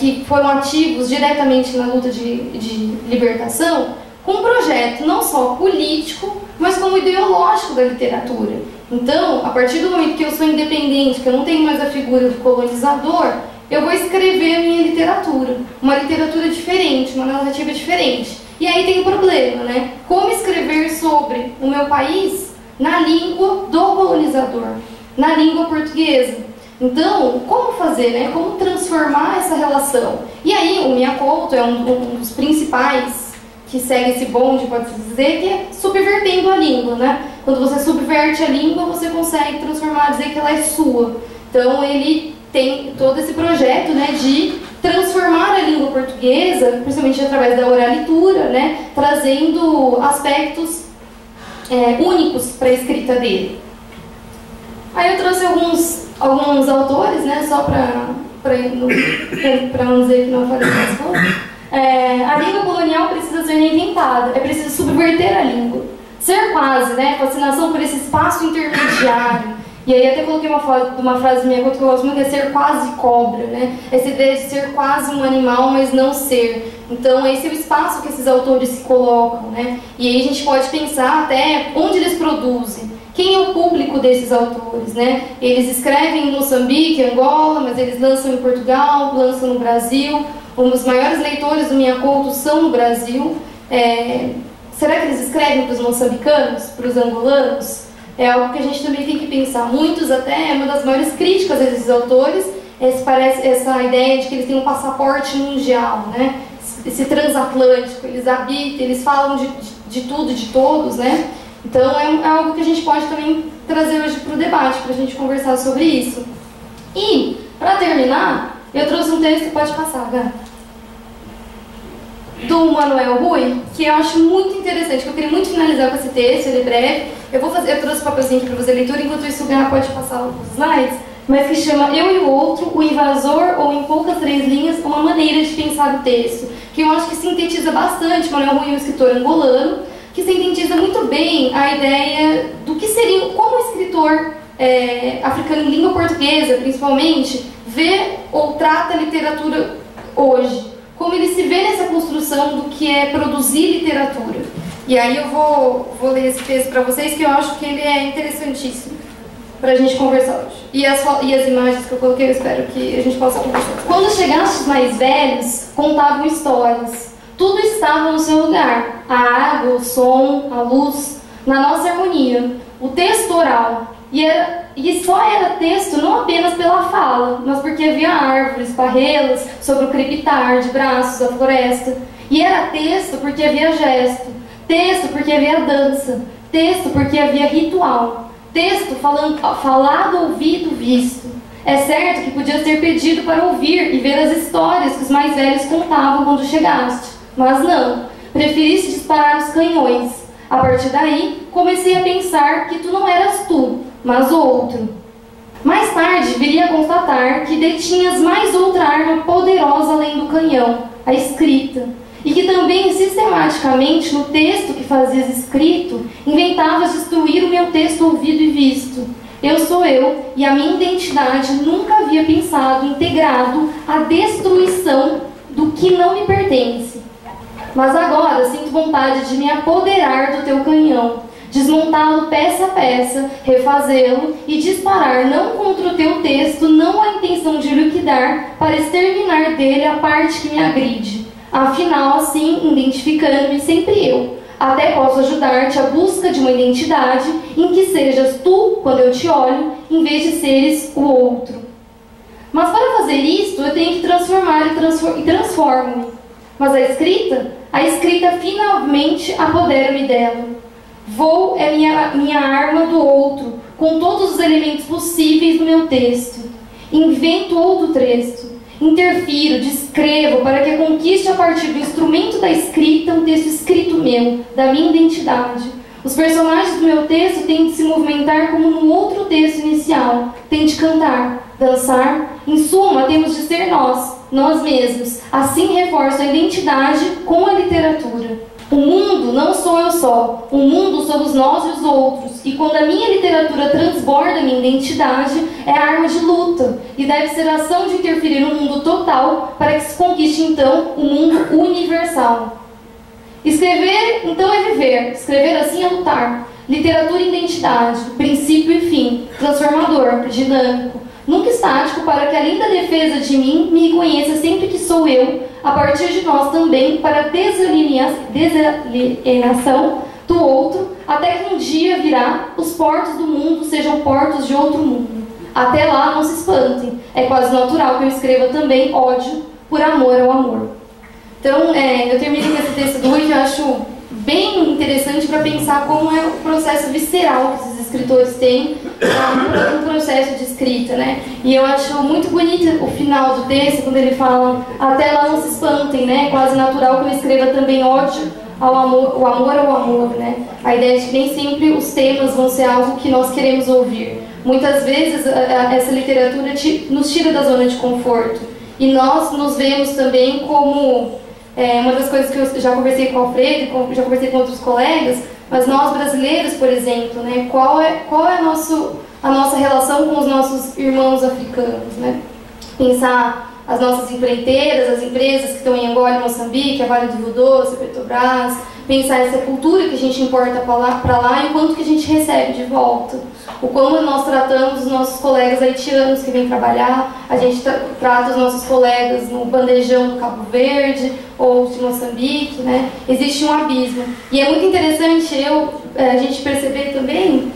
que foram ativos diretamente na luta de libertação, com um projeto não só político, mas como ideológico da literatura. Então, a partir do momento que eu sou independente, que eu não tenho mais a figura do colonizador, eu vou escrever a minha literatura. Uma literatura diferente, uma narrativa diferente. E aí tem um problema, né? Como escrever sobre o meu país na língua do colonizador, na língua portuguesa. Então, como fazer, né? Como transformar essa relação? E aí, o Miyakoto é um dos principais que segue esse bonde, pode-se dizer, que é subvertendo a língua, né? Quando você subverte a língua, você consegue transformar, dizer que ela é sua. Então, ele tem todo esse projeto, né, de transformar a língua portuguesa, principalmente através da oralitura, né, trazendo aspectos únicos para a escrita dele. Aí eu trouxe alguns autores, né, só para não dizer que não falei mais coisas. A língua colonial precisa ser reinventada, é preciso subverter a língua. Ser quase, né, fascinação por esse espaço intermediário. E aí até coloquei uma frase minha que eu gosto muito, é ser quase cobra, né? Essa ideia de ser quase um animal, mas não ser. Então esse é o espaço que esses autores se colocam, né? E aí a gente pode pensar até onde eles produzem. Quem é o público desses autores, né? Eles escrevem em Moçambique, Angola, mas eles lançam em Portugal, lançam no Brasil. Um dos maiores leitores do Miyakoto são no Brasil. Será que eles escrevem para os moçambicanos, para os angolanos? É algo que a gente também tem que pensar. Muitos até, uma das maiores críticas desses autores, essa ideia de que eles têm um passaporte mundial, né? Esse transatlântico, eles habitam, eles falam de tudo, de todos, né? Então, é algo que a gente pode também trazer hoje para o debate, para a gente conversar sobre isso. E, para terminar, eu trouxe um texto, pode passar, Gá, do Manuel Rui, que eu acho muito interessante, que eu queria muito finalizar com esse texto, ele é breve. Eu trouxe o papelzinho aqui para fazer a leitura, enquanto isso o Gá pode passar os slides, mas que chama Eu e o Outro, o invasor, ou em poucas três linhas, uma maneira de pensar o texto, que eu acho que sintetiza bastante. Manuel Rui é um escritor angolano, que sintetiza muito bem a ideia do que seria, como o escritor africano em língua portuguesa, principalmente, vê ou trata a literatura hoje, como ele se vê nessa construção do que é produzir literatura. E aí eu vou ler esse texto para vocês, que eu acho que ele é interessantíssimo para a gente conversar hoje. E as imagens que eu coloquei, eu espero que a gente possa conversar. Quando chegastes mais velhos, contavam histórias. Tudo estava no seu lugar, a água, o som, a luz, na nossa harmonia, o texto oral. E só era texto não apenas pela fala, mas porque havia árvores, parrelas, sobre o crepitar de braços, a floresta. E era texto porque havia gesto, texto porque havia dança, texto porque havia ritual, texto falado, ouvido, visto. É certo que podias ter pedido para ouvir e ver as histórias que os mais velhos contavam quando chegaste. Mas não, preferiste disparar os canhões. A partir daí, comecei a pensar que tu não eras tu, mas outro. Mais tarde, viria a constatar que detinhas mais outra arma poderosa além do canhão, a escrita. E que também, sistematicamente, no texto que fazias escrito, inventavas destruir o meu texto ouvido e visto. Eu sou eu, e a minha identidade nunca havia pensado, integrado à destruição do que não me pertence. Mas agora sinto vontade de me apoderar do teu canhão, desmontá-lo peça a peça, refazê-lo e disparar não contra o teu texto, não a intenção de liquidar, para exterminar dele a parte que me agride. Afinal, assim, identificando-me sempre eu, até posso ajudar-te à busca de uma identidade em que sejas tu, quando eu te olho, em vez de seres o outro. Mas para fazer isto, eu tenho que transformar e transformo-me. Mas a escrita finalmente apodero-me dela. Vou é minha arma do outro, com todos os elementos possíveis no meu texto. Invento outro texto, interfiro, descrevo, para que conquiste a partir do instrumento da escrita um texto escrito meu, da minha identidade. Os personagens do meu texto têm de se movimentar como no outro texto inicial, têm de cantar, dançar, em suma, temos de ser nós mesmos. Assim reforço a identidade com a literatura. O mundo não sou eu só, o mundo somos nós e os outros, e quando a minha literatura transborda minha identidade, é arma de luta, e deve ser a ação de interferir no mundo total para que se conquiste então o mundo universal. Escrever, então, é viver, escrever assim é lutar. Literatura e identidade, princípio e fim, transformador, dinâmico, nunca estático, para que além da defesa de mim, me reconheça sempre que sou eu, a partir de nós também, para a desalineação do outro, até que um dia virá, os portos do mundo sejam portos de outro mundo. Até lá, não se espantem. É quase natural que eu escreva também ódio por amor ao amor. Então, eu terminei com esse texto do que eu acho bem interessante para pensar como é o processo visceral que esses escritores têm no processo de escrita, né? E eu acho muito bonito o final do texto, quando ele fala até lá não se espantem, né? É quase natural que eu escreva também ódio ao amor, o amor ao amor, né? A ideia de que nem sempre os temas vão ser algo que nós queremos ouvir. Muitas vezes essa literatura nos tira da zona de conforto. E nós nos vemos também como... uma das coisas que eu já conversei com o Alfredo, já conversei com outros colegas, mas nós brasileiros, por exemplo, né? Qual é a nossa relação com os nossos irmãos africanos, né? Pensar as nossas empreiteiras, as empresas que estão em Angola e Moçambique, a Vale do Rio Doce, a Petrobras, pensar essa cultura que a gente importa para lá e o quanto que a gente recebe de volta. O como nós tratamos os nossos colegas haitianos que vêm trabalhar, a gente trata os nossos colegas no bandejão do Cabo Verde ou de Moçambique, né? Existe um abismo. E é muito interessante a gente perceber também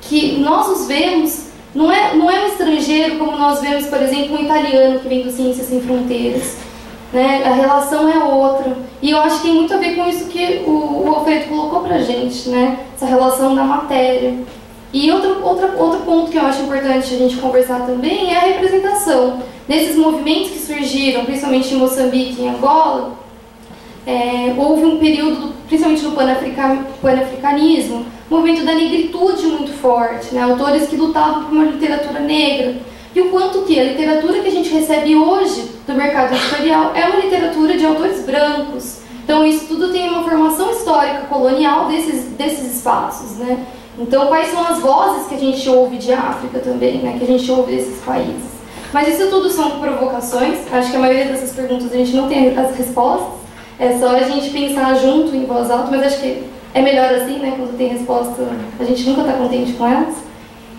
que nós os vemos. Não é um estrangeiro como nós vemos, por exemplo, um italiano que vem do Ciências Sem Fronteiras, né? A relação é outra. E eu acho que tem muito a ver com isso que o Alfredo colocou pra gente, né? Essa relação da matéria. E outro ponto que eu acho importante a gente conversar também é a representação. Nesses movimentos que surgiram, principalmente em Moçambique e em Angola, houve um período, principalmente no panafricanismo, um movimento da negritude muito forte, né? Autores que lutavam por uma literatura negra. E o quanto que a literatura que a gente recebe hoje do mercado editorial é uma literatura de autores brancos. Então isso tudo tem uma formação histórica colonial desses espaços, né? Então quais são as vozes que a gente ouve de África também, né? Que a gente ouve desses países. Mas isso tudo são provocações. Acho que a maioria dessas perguntas a gente não tem as respostas. É só a gente pensar junto em voz alta, mas acho que é melhor assim, né? Quando tem resposta, a gente nunca está contente com elas.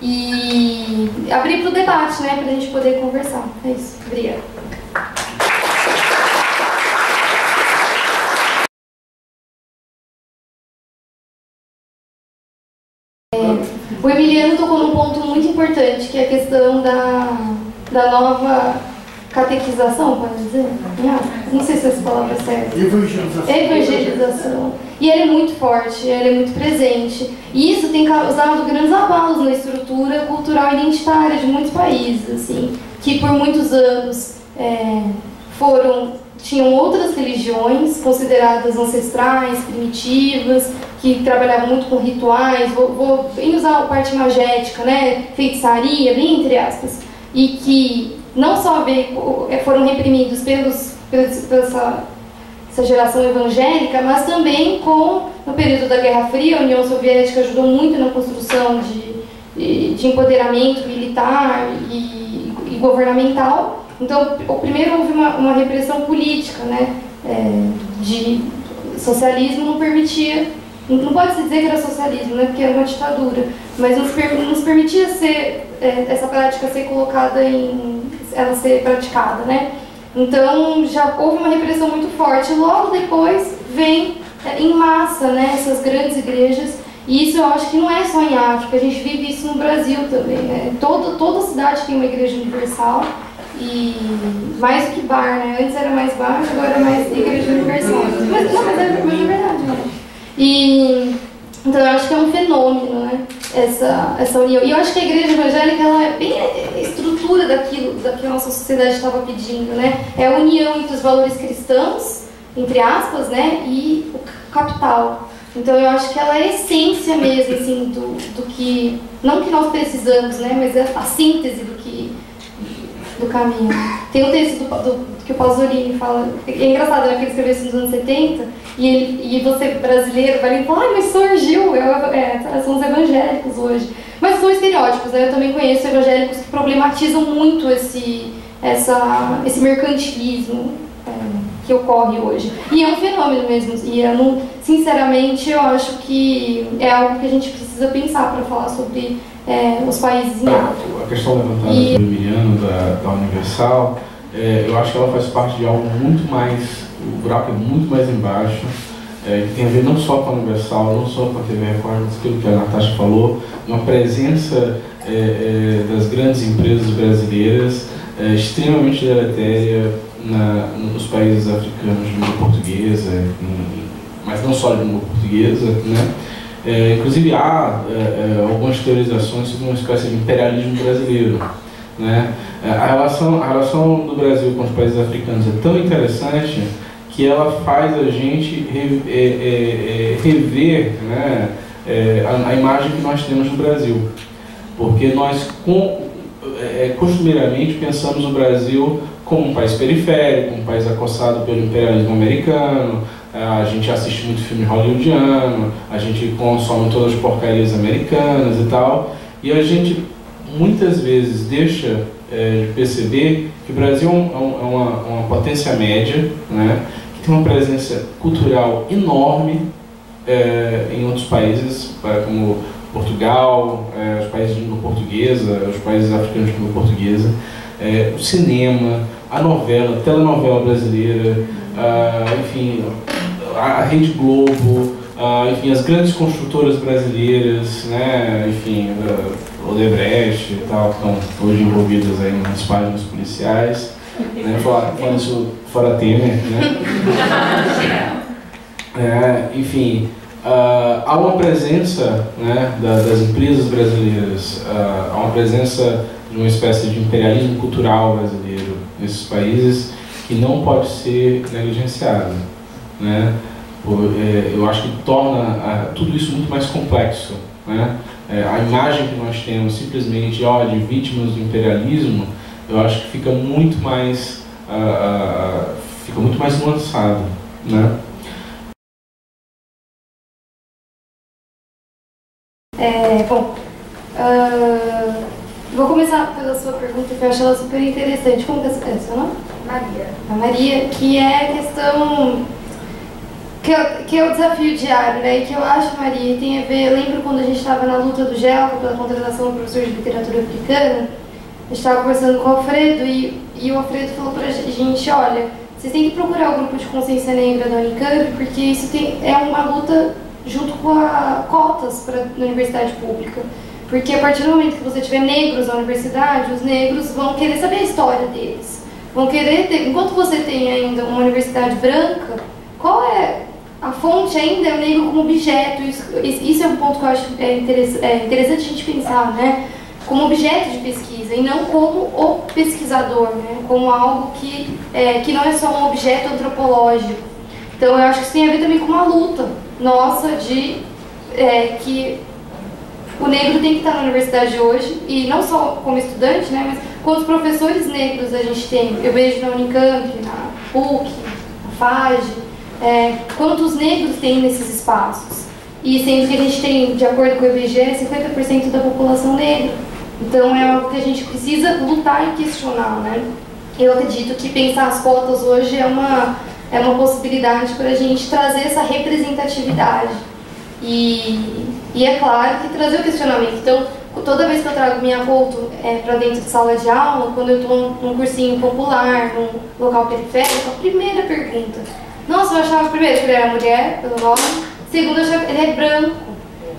E abrir para o debate, né? Para a gente poder conversar. É isso. Obrigada. O Emiliano tocou num ponto muito importante, que é a questão da nova catequização, pode dizer? Não sei se essa palavra é certa. Evangelização. Evangelização. E ele é muito forte, ele é muito presente. E isso tem causado grandes abalos na estrutura cultural e identitária de muitos países, assim, que por muitos anos tinham outras religiões consideradas ancestrais, primitivas, que trabalhavam muito com rituais, vou bem usar a parte magética, né, feitiçaria, bem entre aspas, e que não só foram reprimidos pela essa geração evangélica, mas também no período da Guerra Fria, a União Soviética ajudou muito na construção de empoderamento militar e governamental. Então, primeiro houve uma repressão política, né? Socialismo não permitia, não pode se dizer que era socialismo, né? Porque era uma ditadura, mas não se permitia essa prática ser colocada ela ser praticada, né? Então, já houve uma repressão muito forte. Logo depois, vem em massa, né, essas grandes igrejas. E isso eu acho que não é só em África, a gente vive isso no Brasil também, né? Toda cidade tem uma igreja universal, e mais do que bar, né? Antes era mais bar, agora é mais igreja universal. Mas é verdade, né? Então, eu acho que é um fenômeno, né? Essa união. E eu acho que a igreja evangélica, ela é bem a estrutura daquilo que a nossa sociedade estava pedindo, né? É a união entre os valores cristãos, entre aspas, né? E o capital. Então eu acho que ela é a essência mesmo, assim, do que... Não que nós precisamos, né? Mas é a síntese do caminho. Tem um texto que o Pasolini fala, é engraçado, né, que ele escreveu isso nos anos 70, e você brasileiro vai falar, mas surgiu, são os evangélicos hoje. Mas são estereótipos, né? Eu também conheço evangélicos que problematizam muito esse mercantilismo que ocorre hoje. E é um fenômeno mesmo, e sinceramente eu acho que é algo que a gente precisa pensar para falar sobre os países em África. A questão levantada pelo Emiliano da Universal, eu acho que ela faz parte de algo muito mais, o buraco é muito mais embaixo, ele tem a ver não só com a Universal, não só com a TV Record, mas aquilo que a Natasha falou, uma presença das grandes empresas brasileiras extremamente deletéria nos países africanos de língua portuguesa, mas não só de língua portuguesa, né? Inclusive há algumas teorizações sobre uma espécie de imperialismo brasileiro, né? A relação do Brasil com os países africanos é tão interessante que ela faz a gente rever, né, a imagem que nós temos do Brasil, porque nós costumeiramente pensamos o Brasil como um país periférico, um país acossado pelo imperialismo americano. A gente assiste muito filme hollywoodiano, a gente consome todas as porcarias americanas e tal, e a gente muitas vezes deixa de perceber que o Brasil é uma potência média, né, que tem uma presença cultural enorme em outros países, como Portugal, os países de língua portuguesa, os países africanos de língua portuguesa, o cinema, a novela, a telenovela brasileira, enfim, a Rede Globo, enfim, as grandes construtoras brasileiras, né, enfim, Odebrecht e tal, que estão hoje envolvidas aí nas páginas policiais, né, falando isso fora Temer, né, enfim, há uma presença, né, das empresas brasileiras, há uma presença de uma espécie de imperialismo cultural brasileiro nesses países que não pode ser negligenciada, né? Eu acho que torna tudo isso muito mais complexo, né? A imagem que nós temos simplesmente de vítimas do imperialismo, eu acho que fica muito mais nuançado, né? Vou começar pela sua pergunta, que eu acho ela super interessante. Como que é seu nome? Maria. A Maria, que é questão... que é o desafio diário, né? E que eu acho, Maria, tem a ver... Eu lembro quando a gente estava na luta do GELCO pela contratação do professor de literatura africana, a gente estava conversando com o Alfredo e o Alfredo falou pra gente, olha, vocês têm que procurar o grupo de consciência negra da Unicamp, porque isso é uma luta junto com a cotas na universidade pública. Porque a partir do momento que você tiver negros na universidade, os negros vão querer saber a história deles. Vão querer ter... Enquanto você tem ainda uma universidade branca, qual é... A fonte ainda é o negro como objeto. Isso é um ponto que eu acho interessante a gente pensar, né? Como objeto de pesquisa e não como o pesquisador, né? Como algo que não é só um objeto antropológico. Então eu acho que isso tem a ver também com uma luta nossa de... que o negro tem que estar na universidade hoje, e não só como estudante, né, mas quantos professores negros a gente tem. Eu vejo na Unicamp, na PUC, na FAG, quantos negros tem nesses espaços. E sendo que a gente tem, de acordo com o IBGE, 50% da população negra. Então é algo que a gente precisa lutar e questionar, né. Eu acredito que pensar as cotas hoje é uma possibilidade para a gente trazer essa representatividade. E é claro que trazer o questionamento. Então, toda vez que eu trago minha volta para dentro de sala de aula, quando eu estou num cursinho popular, num local periférico, a primeira pergunta... Nossa, eu achava primeiro que ele era mulher, pelo nome. Segundo, eu achava que ele é branco.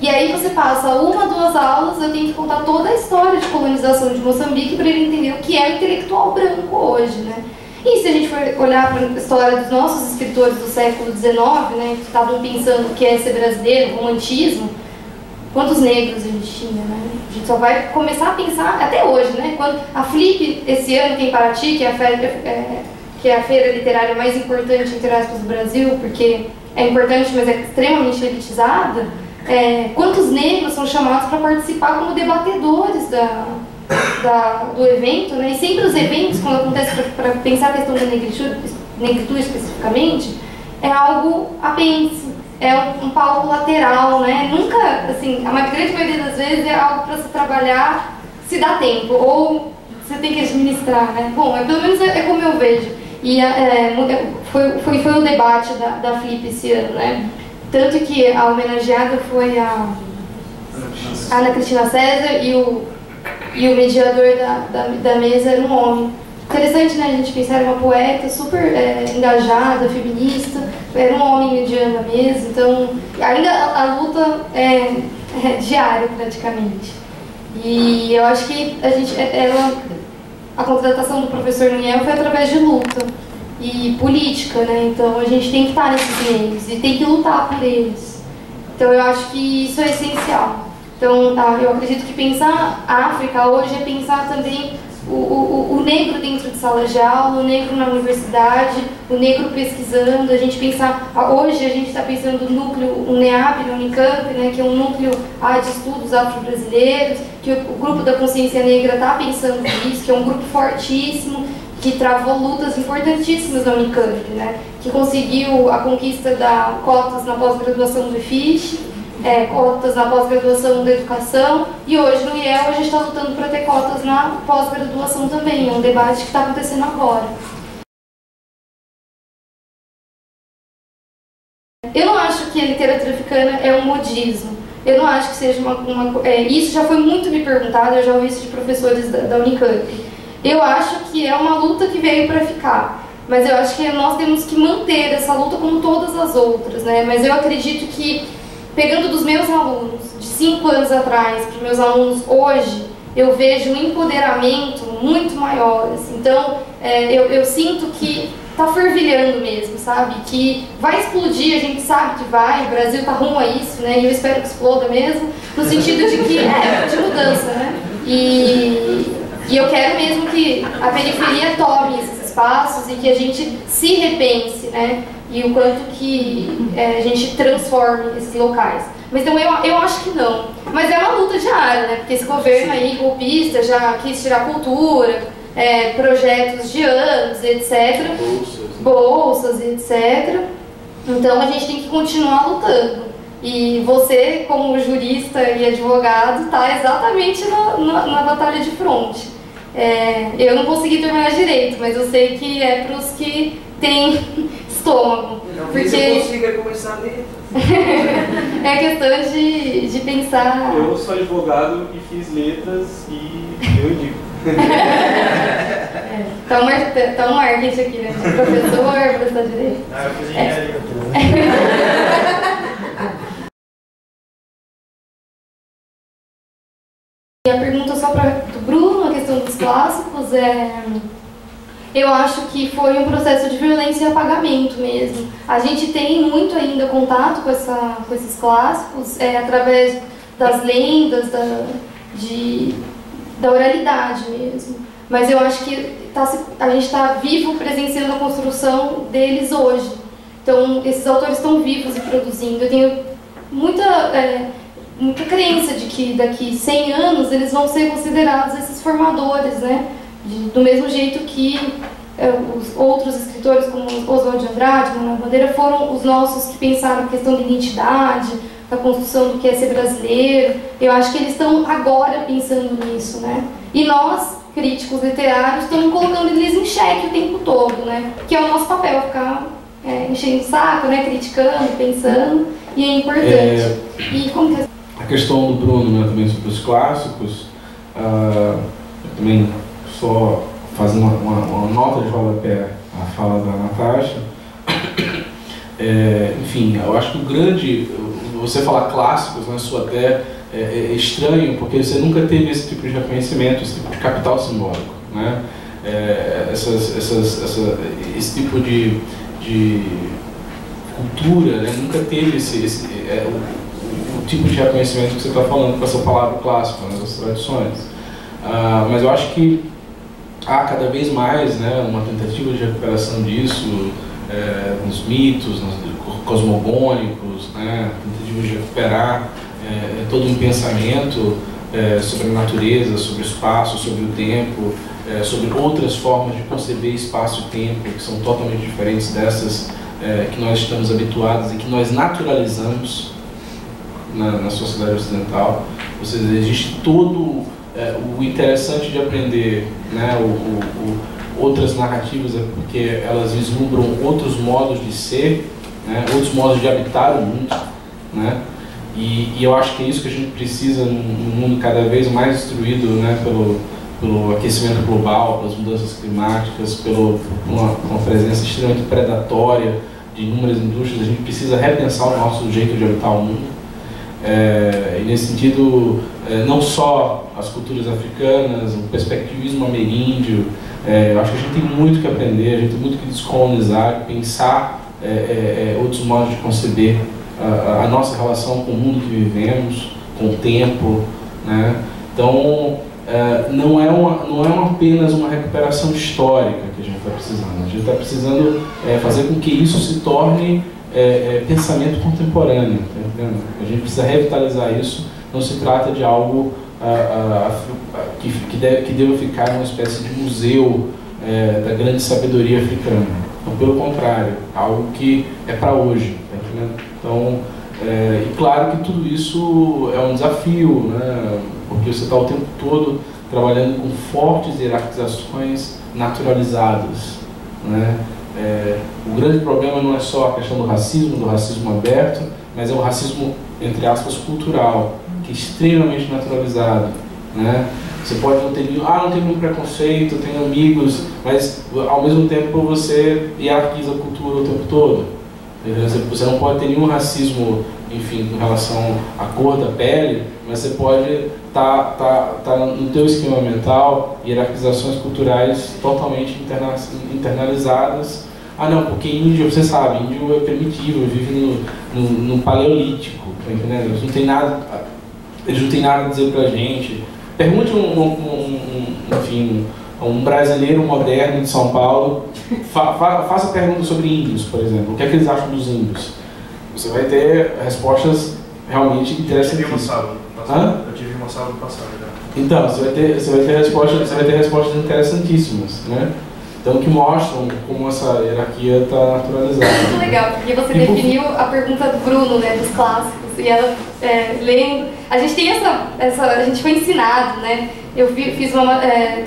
E aí você passa uma, duas aulas, eu tenho que contar toda a história de colonização de Moçambique para ele entender o que é o intelectual branco hoje, né? E se a gente for olhar para a história dos nossos escritores do século XIX, né, que estavam pensando o que é ser brasileiro, romantismo, quantos negros a gente tinha, né? A gente só vai começar a pensar até hoje, né? Quando a Flip, esse ano, tem Paraty, que é a feira literária mais importante, entre aspas, do Brasil, porque é importante, mas é extremamente elitizada, quantos negros são chamados para participar como debatedores do evento, né? E sempre os eventos, quando acontece para pensar a questão da negritude especificamente, é algo apêndice, é um palco lateral, né? Nunca, assim, a grande maioria das vezes é algo para se trabalhar se dá tempo, ou você tem que administrar, né? Bom, pelo menos é como eu vejo, e foi o debate da Flip esse ano, né? Tanto que a homenageada foi a Ana Cristina César e o mediador da mesa era um homem. Interessante, né, a gente pensar, era uma poeta super engajada, feminista, era um homem indiana mesmo, então ainda a luta é diária praticamente. E eu acho que a gente, a contratação do professor Niel foi através de luta e política, né, então a gente tem que estar nesses meios e tem que lutar por eles. Então eu acho que isso é essencial. Então eu acredito que pensar a África hoje é pensar também o negro dentro de sala de aula, o negro na universidade, o negro pesquisando. A gente pensar, hoje a gente está pensando no núcleo, o NEAB, o Unicamp, né, que é um núcleo de estudos afro-brasileiros, que o grupo da consciência negra está pensando nisso, que é um grupo fortíssimo, que travou lutas importantíssimas na Unicamp, né, que conseguiu a conquista da cotas na pós-graduação do IFISH, cotas na pós-graduação da educação, e hoje no IEL a gente está lutando para ter cotas na pós-graduação também. É um debate que está acontecendo agora. Eu não acho que a literatura africana é um modismo. Eu não acho que seja isso já foi muito me perguntado, eu já ouvi isso de professores da Unicamp. Eu acho que é uma luta que veio para ficar, mas eu acho que nós temos que manter essa luta como todas as outras, né? Mas eu acredito que, pegando dos meus alunos de 5 anos atrás para os meus alunos hoje, eu vejo um empoderamento muito maior, assim. Então eu sinto que está fervilhando mesmo, sabe? Que vai explodir, a gente sabe que vai, o Brasil está rumo a isso, né? E eu espero que exploda mesmo, no sentido de que de mudança, né? E eu quero mesmo que a periferia tome esses espaços e que a gente se repense, né? E o quanto que a gente transforma esses locais. Mas então eu acho que não. Mas é uma luta diária, né? Porque esse governo aí, golpista, já quis tirar cultura, projetos de anos, etc. Bolsas, etc. Então a gente tem que continuar lutando. E você, como jurista e advogado, está exatamente na batalha de fronte. Eu não consegui terminar direito, mas eu sei que é para os que têm estômago, porque eu consiga começar a ler. É questão de pensar. Eu sou advogado e fiz letras e eu digo. Tá um marketing aqui, né? Professor de direito. Ah, eu fiz engenharia. E a pergunta só para o Bruno, a questão dos clássicos eu acho que foi um processo de violência e apagamento mesmo. A gente tem muito ainda contato com esses clássicos através das lendas, da oralidade mesmo. Mas eu acho que a gente está vivo presenciando a construção deles hoje. Então, esses autores estão vivos e produzindo. Eu tenho muita crença de que daqui 100 anos eles vão ser considerados esses formadores, né? Do mesmo jeito que os outros escritores, como Oswald de Andrade, Manuel Bandeira, foram os nossos que pensaram a questão da identidade, da construção do que é ser brasileiro. Eu acho que eles estão agora pensando nisso, né? E nós, críticos literários, estamos colocando eles em xeque o tempo todo, né? Que é o nosso papel, ficar enchendo o saco, né? Criticando, pensando, e é importante. E como que... A questão do Bruno, né, também sobre os clássicos, também... Só fazendo uma nota de rodapé à fala da Natasha, enfim, eu acho que você falar clássicos, né, isso até é estranho, porque você nunca teve esse tipo de reconhecimento, esse tipo de capital simbólico, né? Esse tipo de cultura, né, nunca teve o tipo de reconhecimento que você está falando com essa palavra clássico, né, das tradições. Mas eu acho que há cada vez mais, né, uma tentativa de recuperação disso nos mitos, nos cosmogônicos, né, tentativa de recuperar todo um pensamento sobre a natureza, sobre o espaço, sobre o tempo, sobre outras formas de conceber espaço e tempo que são totalmente diferentes dessas que nós estamos habituados e que nós naturalizamos na sociedade ocidental. Ou seja, existe todo o interessante de aprender, né, outras narrativas é porque elas vislumbram outros modos de ser, né, outros modos de habitar o mundo, né, e eu acho que é isso que a gente precisa num mundo cada vez mais destruído, né, pelo aquecimento global, pelas mudanças climáticas, por uma presença extremamente predatória de inúmeras indústrias, a gente precisa repensar o nosso jeito de habitar o mundo. E nesse sentido, não só as culturas africanas, o perspectivismo ameríndio, eu acho que a gente tem muito que aprender, a gente tem muito que descolonizar, pensar outros modos de conceber a nossa relação com o mundo que vivemos, com o tempo, né? Então, não é apenas uma recuperação histórica que a gente está precisando. A gente está precisando fazer com que isso se torne pensamento contemporâneo, tá entendendo? A gente precisa revitalizar isso. Não se trata de algo que deva ficar numa espécie de museu da grande sabedoria africana. Então, pelo contrário, algo que é para hoje, tá entendendo? Então, e claro que tudo isso é um desafio, né? Porque você está o tempo todo trabalhando com fortes hierarquizações naturalizadas, né? O grande problema não é só a questão do racismo aberto, mas é o racismo, entre aspas, cultural, que é extremamente naturalizado, né? Você pode não ter nenhum preconceito, eu tenho amigos, mas ao mesmo tempo você hierarquiza a cultura o tempo todo. Você não pode ter nenhum racismo, enfim, com relação à cor da pele, mas você pode tá no teu esquema mental, hierarquizações culturais totalmente internalizadas. Ah não, porque índio, você sabe, índio é primitivo, vive no paleolítico, tá entendendo? Eles não tem nada, a dizer pra gente. Pergunte enfim, um brasileiro moderno de São Paulo, faça perguntas sobre índios, por exemplo. O que é que eles acham dos índios? Você vai ter respostas realmente interessantes. Eu tive uma sábado passada. Então, você vai ter respostas interessantíssimas, né? Então, que mostram como essa hierarquia está naturalizada. Muito legal, porque você definiu a pergunta do Bruno, né, dos clássicos, e ela lendo. A gente tem a gente foi ensinado, né? Eu fiz estou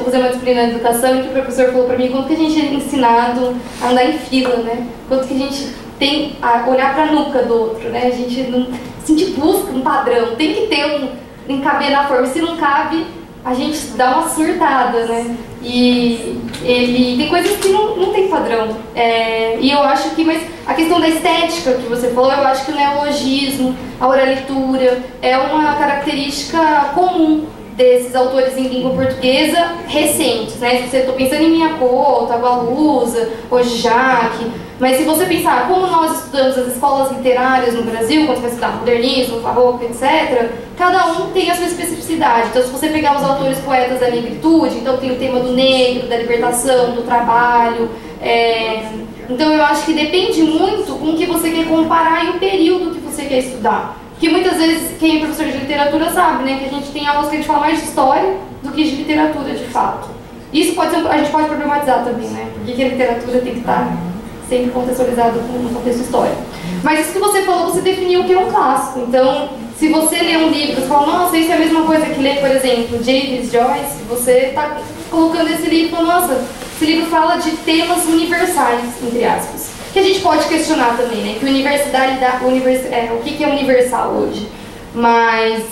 fazendo uma disciplina de educação e que o professor falou para mim quanto que a gente é ensinado a andar em fila, né? Quanto que a gente tem a olhar para a nuca do outro, né? A gente não busca um padrão, tem que ter um caber na forma. Se não cabe, a gente dá uma surtada, né? E ele tem coisas que não tem padrão. E eu acho que, mas a questão da estética que você falou, eu acho que o neologismo, a oralitura é uma característica comum desses autores em língua portuguesa recentes, né? Se você tô pensando em Minha Cota, Balusa, Ojac, mas se você pensar como nós estudamos as escolas literárias no Brasil, quando você vai estudar modernismo, barroco, etc, cada um tem a sua especificidade. Então, se você pegar os autores poetas da negritude, então tem o tema do negro, da libertação, do trabalho, então eu acho que depende muito com o que você quer comparar e o período que você quer estudar. Que muitas vezes, quem é professor de literatura sabe, né, que a gente tem aulas que a gente fala mais de história do que de literatura, de fato. Isso pode ser, a gente pode problematizar também, né, porque a literatura tem que estar sempre contextualizada no contexto histórico. Mas isso que você falou, você definiu o que é um clássico. Então, se você lê um livro, você fala, nossa, isso é a mesma coisa que ler, por exemplo, James Joyce, você está colocando esse livro, nossa, esse livro fala de temas universais, entre aspas. Que a gente pode questionar também, né? Que o que é universal hoje? Mas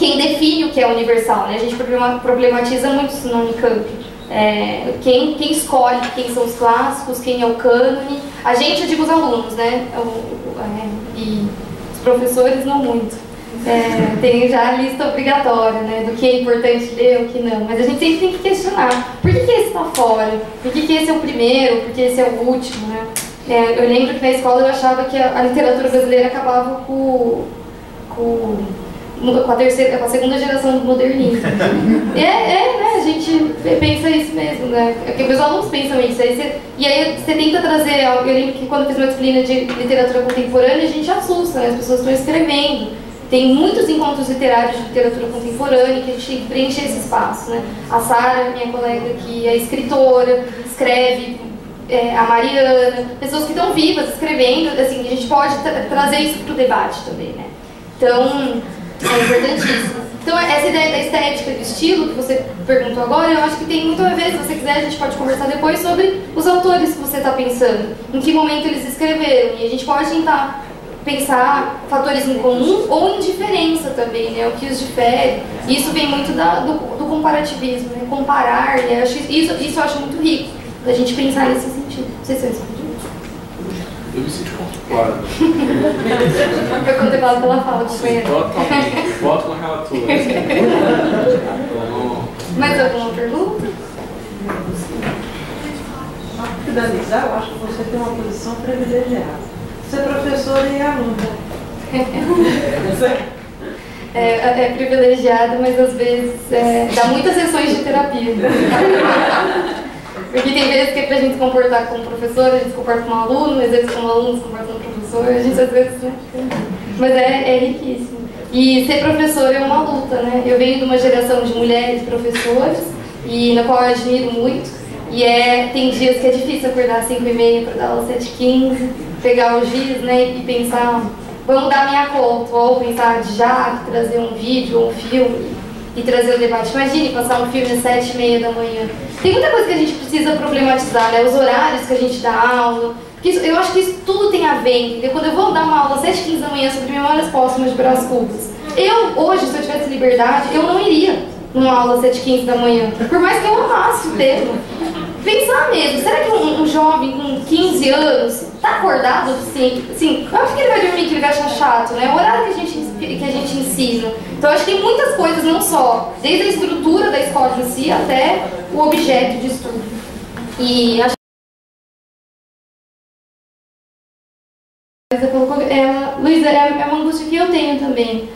quem define o que é universal, né? A gente problematiza muito isso no Unicamp. Quem escolhe quem são os clássicos, quem é o cânone? A gente, eu digo os alunos, né? E os professores, não muito. Tem já a lista obrigatória, né, do que é importante ler, o que não, mas a gente sempre tem que questionar. Por que esse está fora? Por que esse é o primeiro? Por que esse é o último, né? Eu lembro que na escola eu achava que a literatura brasileira acabava com a segunda geração do modernismo. Né? A gente pensa isso mesmo, né? Porque meus alunos pensam isso. E aí você tenta trazer algo. Eu lembro que quando eu fiz uma disciplina de literatura contemporânea, a gente assusta, né? As pessoas estão escrevendo. Tem muitos encontros literários de literatura contemporânea que a gente tem que preencher esse espaço, né? A Sara, minha colega que é escritora, escreve, a Mariana, pessoas que estão vivas escrevendo, assim, a gente pode trazer isso para o debate também, né? Então, é importantíssimo. Então, essa ideia da estética, do estilo, que você perguntou agora, eu acho que tem muito a ver, se você quiser, a gente pode conversar depois sobre os autores que você está pensando, em que momento eles escreveram, e a gente pode tentar pensar fatores em comum ou em diferença também, né? O que os difere. Isso vem muito do comparativismo, né? Comparar, né? Isso eu acho muito rico, da gente pensar nesse sentido. Não sei se eu respondi. Eu me sinto contemplado. Foi contemplado pela fala de companheiro. Totalmente. Foto na relatora. Mais alguma pergunta? Para finalizar, eu acho que você tem uma posição privilegiada. Você é professora e aluna. É privilegiado, mas às vezes dá muitas sessões de terapia. Porque tem vezes que é pra gente se comportar como professor, a gente se comporta como aluno, às vezes como aluno se comporta como professor, a gente às vezes, né? Mas é riquíssimo. E ser professor é uma luta, né? Eu venho de uma geração de mulheres professoras, e na qual eu admiro muito, e tem dias que é difícil acordar às 5h30 para dar aula às 7h15, pegar o giz, né, e pensar, vamos dar minha conta, ou pensar de já, trazer um vídeo ou um filme, e trazer o debate. Imagine passar um filme às 7h30 da manhã. Tem muita coisa que a gente precisa problematizar, né? Os horários que a gente dá aula. Porque eu acho que isso tudo tem a ver, entendeu? Quando eu vou dar uma aula às 7h15 da manhã sobre memórias póstumas de Brás Cubas, eu, hoje, se eu tivesse liberdade, eu não iria numa aula às 7h15 da manhã. Por mais que eu amasse o tema. Pensar mesmo, será que um jovem com 15 anos tá acordado assim? Assim, eu acho que ele vai dormir, que ele vai achar chato, né? O horário que a gente ensina. Então, acho que tem muitas coisas, não só desde a estrutura da escola em si até o objeto de estudo. E acho que Luísa, é uma angústia que eu tenho também,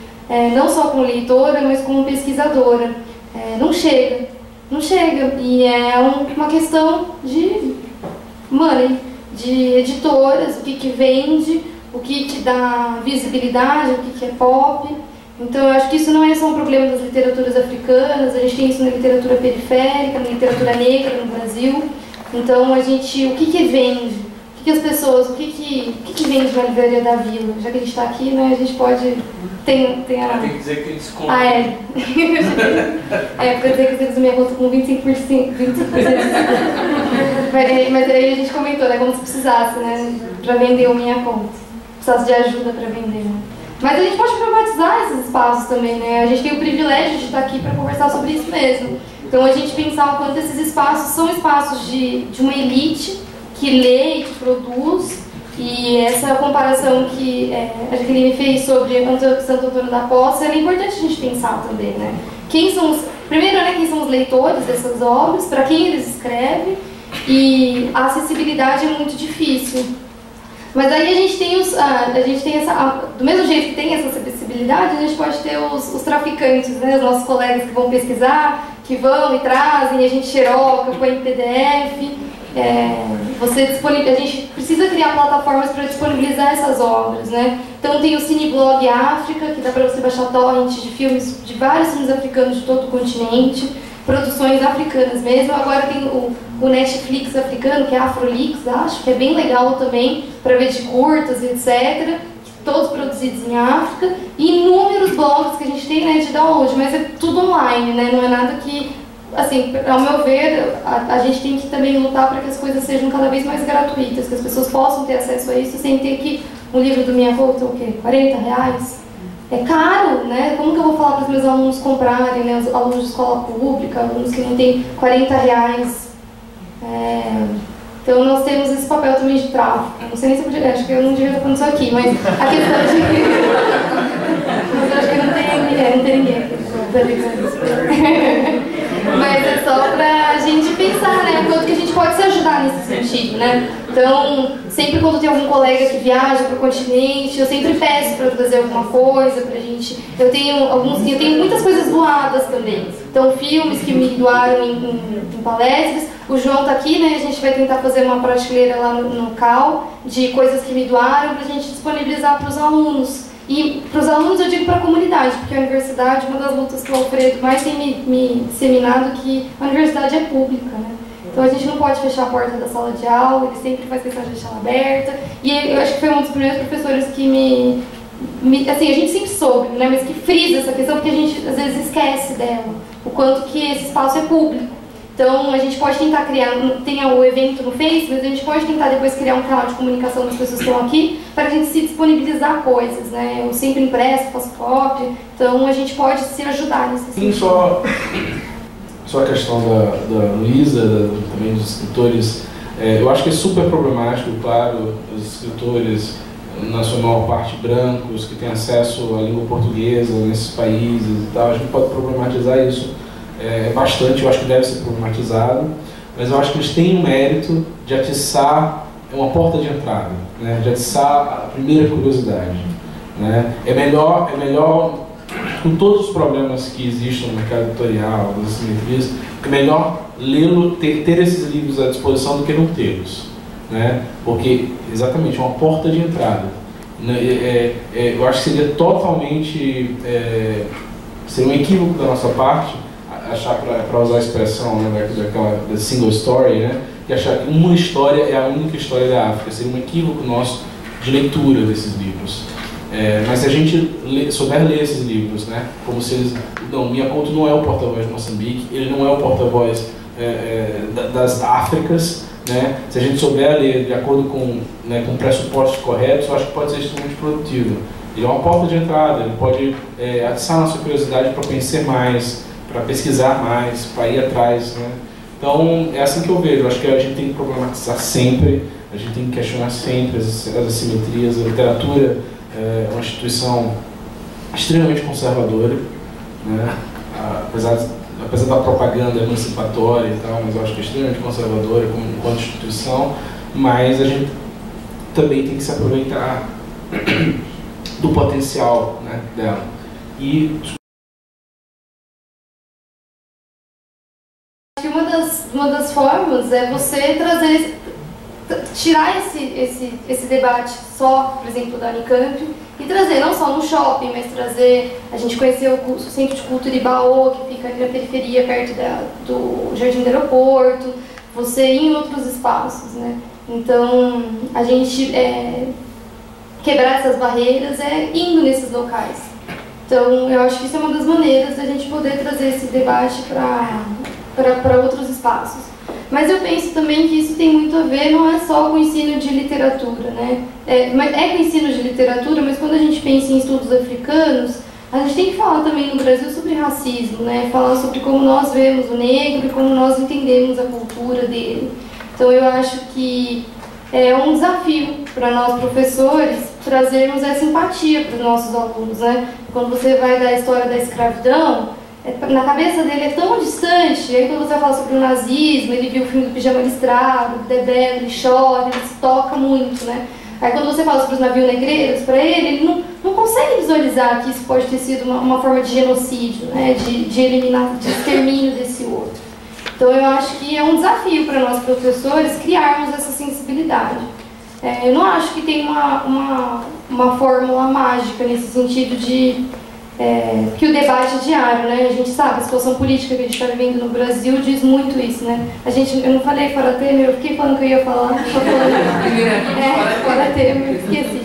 não só como leitora, mas como pesquisadora. Não chega, e é uma questão de money, de editoras, o que vende, o que te dá visibilidade, o que é pop. Então eu acho que isso não é só um problema das literaturas africanas, a gente tem isso na literatura periférica, na literatura negra no Brasil. Então a gente, o que vende, o que as pessoas, o que vende na livraria da Vila, já que a gente está aqui, né, a gente pode... Tem que dizer que tem desconto. Ah, é. Porque eu tenho que dizer que minha conta com 25%. Mas aí a gente comentou, né? Como se precisasse, né? Pra vender a minha conta. Precisasse de ajuda pra vender. Mas a gente pode problematizar esses espaços também, né? A gente tem o privilégio de estar aqui pra conversar sobre isso mesmo. Então a gente pensar o quanto esses espaços são espaços de uma elite que lê e que produz. E essa comparação que a Jaqueline fez sobre Santo Antônio da Posse, é importante a gente pensar também, né? Primeiro, né, quem são os leitores dessas obras, para quem eles escrevem, e a acessibilidade é muito difícil. Mas aí do mesmo jeito que tem essa acessibilidade, a gente pode ter os traficantes, né, os nossos colegas que vão pesquisar, que vão e trazem, e a gente xeroca, põe em PDF... a gente precisa criar plataformas para disponibilizar essas obras, né? Então tem o Cineblog África, que dá para você baixar torrent de filmes, de vários filmes africanos de todo o continente, produções africanas mesmo. Agora tem o Netflix africano, que é Afrolix, acho, que é bem legal também, para ver de curtas, etc. Todos produzidos em África. E inúmeros blogs que a gente tem, né, de download, mas é tudo online, né? Não é nada que... Assim, ao meu ver, a gente tem que também lutar para que as coisas sejam cada vez mais gratuitas, que as pessoas possam ter acesso a isso sem ter que... Um livro do Minha Volta, o quê? R$40? É caro, né? Como que eu vou falar para os meus alunos comprarem, né? Os alunos de escola pública, alunos que não têm R$40. Então nós temos esse papel também de tráfico. Não sei nem se eu podia... Acho que eu não devia estar falando isso aqui, mas a questão de... mas eu acho que não tem ninguém aqui. Mas é só pra gente pensar, né, o quanto que a gente pode se ajudar nesse sentido, né? Então, sempre quando tem algum colega que viaja pro continente, eu sempre peço pra trazer alguma coisa pra gente. Eu tenho muitas coisas doadas também. Então, filmes que me doaram em palestras. O João tá aqui, né, a gente vai tentar fazer uma prateleira lá no CAL de coisas que me doaram pra gente disponibilizar pros alunos. E para os alunos eu digo para a comunidade, porque a universidade, uma das lutas que o Alfredo mais tem me disseminado, que a universidade é pública, né? Então a gente não pode fechar a porta da sala de aula, ele sempre faz questão de deixar ela aberta. E eu acho que foi um dos primeiros professores que assim, a gente sempre soube, né? Mas que frisa essa questão, porque a gente às vezes esquece dela, o quanto que esse espaço é público. Então a gente pode tentar criar, tem o evento no Face, mas a gente pode tentar depois criar um canal de comunicação das pessoas que estão aqui para a gente se disponibilizar coisas, né? Eu sempre impresso, faço cópia, então a gente pode se ajudar nesse sentido. Só a questão da Luísa, também dos escritores, eu acho que é super problemático, claro, os escritores, na sua maior parte brancos, que têm acesso à língua portuguesa nesses países e tal, a gente pode problematizar isso. É bastante, eu acho que deve ser problematizado, mas eu acho que eles têm o mérito de atiçar uma porta de entrada, né? De atiçar a primeira curiosidade, né? É melhor, com todos os problemas que existem no mercado editorial, das simetrias, é melhor lê-lo, ter esses livros à disposição do que não tê-los, né? Porque, exatamente, é uma porta de entrada. Eu acho que seria totalmente, seria um equívoco da nossa parte, achar, para usar a expressão, né, daquela single story, né, que achar que uma história é a única história da África. Seria um equívoco nosso de leitura desses livros. Mas se a gente souber ler esses livros, né, como se eles... Não, Miyamoto não é o porta-voz de Moçambique, ele não é o porta-voz das Áfricas, né. Se a gente souber ler de acordo com, né, com pressupostos corretos, eu acho que pode ser extremamente produtivo. Ele é uma porta de entrada, ele pode atiçar a nossa curiosidade para conhecer mais, para pesquisar mais, para ir atrás, né? Então, é assim que eu vejo. Eu acho que a gente tem que problematizar sempre, a gente tem que questionar sempre as assimetrias. A literatura é uma instituição extremamente conservadora, né? Apesar da propaganda emancipatória e tal, mas eu acho que é extremamente conservadora como instituição, mas a gente também tem que se aproveitar do potencial, né, dela. Uma das formas é você trazer, tirar esse debate só, por exemplo, da Unicamp, e trazer não só no shopping, mas trazer, a gente conheceu o Centro de Cultura Ibaô, que fica ali na periferia, perto do Jardim do Aeroporto, você ir em outros espaços, né? Então, a gente quebrar essas barreiras indo nesses locais. Então, eu acho que isso é uma das maneiras da gente poder trazer esse debate para outros espaços. Mas eu penso também que isso tem muito a ver, não é só com o ensino de literatura, né? É com o ensino de literatura, mas quando a gente pensa em estudos africanos, a gente tem que falar também no Brasil sobre racismo, né? Falar sobre como nós vemos o negro e como nós entendemos a cultura dele. Então eu acho que é um desafio para nós professores trazermos essa empatia para os nossos alunos, né? Quando você vai dar a história da escravidão, na cabeça dele é tão distante, aí quando você fala sobre o nazismo, ele viu o filme do Pijama Listrado, do Bebê, ele chora, ele se toca muito, né? Aí quando você fala sobre os navios negreiros, para ele não consegue visualizar que isso pode ter sido uma forma de genocídio, né? De extermínio desse outro. Então eu acho que é um desafio para nós professores criarmos essa sensibilidade. Eu não acho que tem uma fórmula mágica nesse sentido de... que o debate é diário, né? A gente sabe, a situação política que a gente está vivendo no Brasil diz muito isso, né? Eu não falei fora Temer, eu fiquei falando que eu ia falar. Fora Temer, esqueci.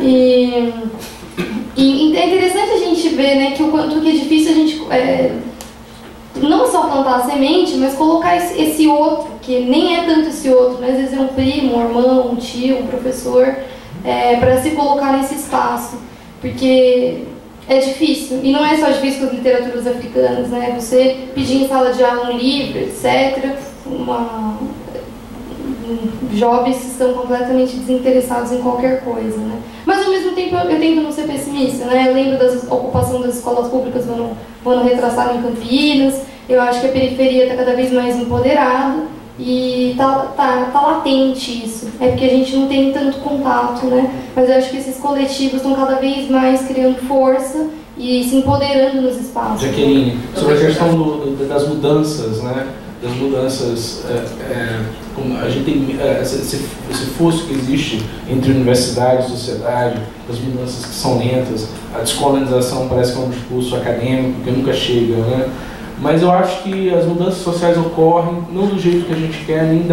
E é interessante a gente ver, né, que o quanto que é difícil a gente não só plantar a semente, mas colocar esse outro, que nem é tanto esse outro, né? Às vezes é um primo, um irmão, um tio, um professor, para se colocar nesse espaço, porque... é difícil, e não é só difícil com as literaturas africanas, né? Você pedir em sala de aula um livro, etc. Jovens estão completamente desinteressados em qualquer coisa, né? Mas ao mesmo tempo eu tento não ser pessimista, né? Eu lembro da ocupação das escolas públicas no ano retrasado em Campinas, eu acho que a periferia está cada vez mais empoderada e tá latente isso. É porque a gente não tem tanto contato, né? Mas eu acho que esses coletivos estão cada vez mais criando força e se empoderando nos espaços. Jaqueline, sobre a questão das mudanças, né? Das mudanças, a gente tem esse fosso que existe entre universidade e sociedade, as mudanças que são lentas, a descolonização parece que é um discurso acadêmico que nunca chega, né? Mas eu acho que as mudanças sociais ocorrem não do jeito que a gente quer, nem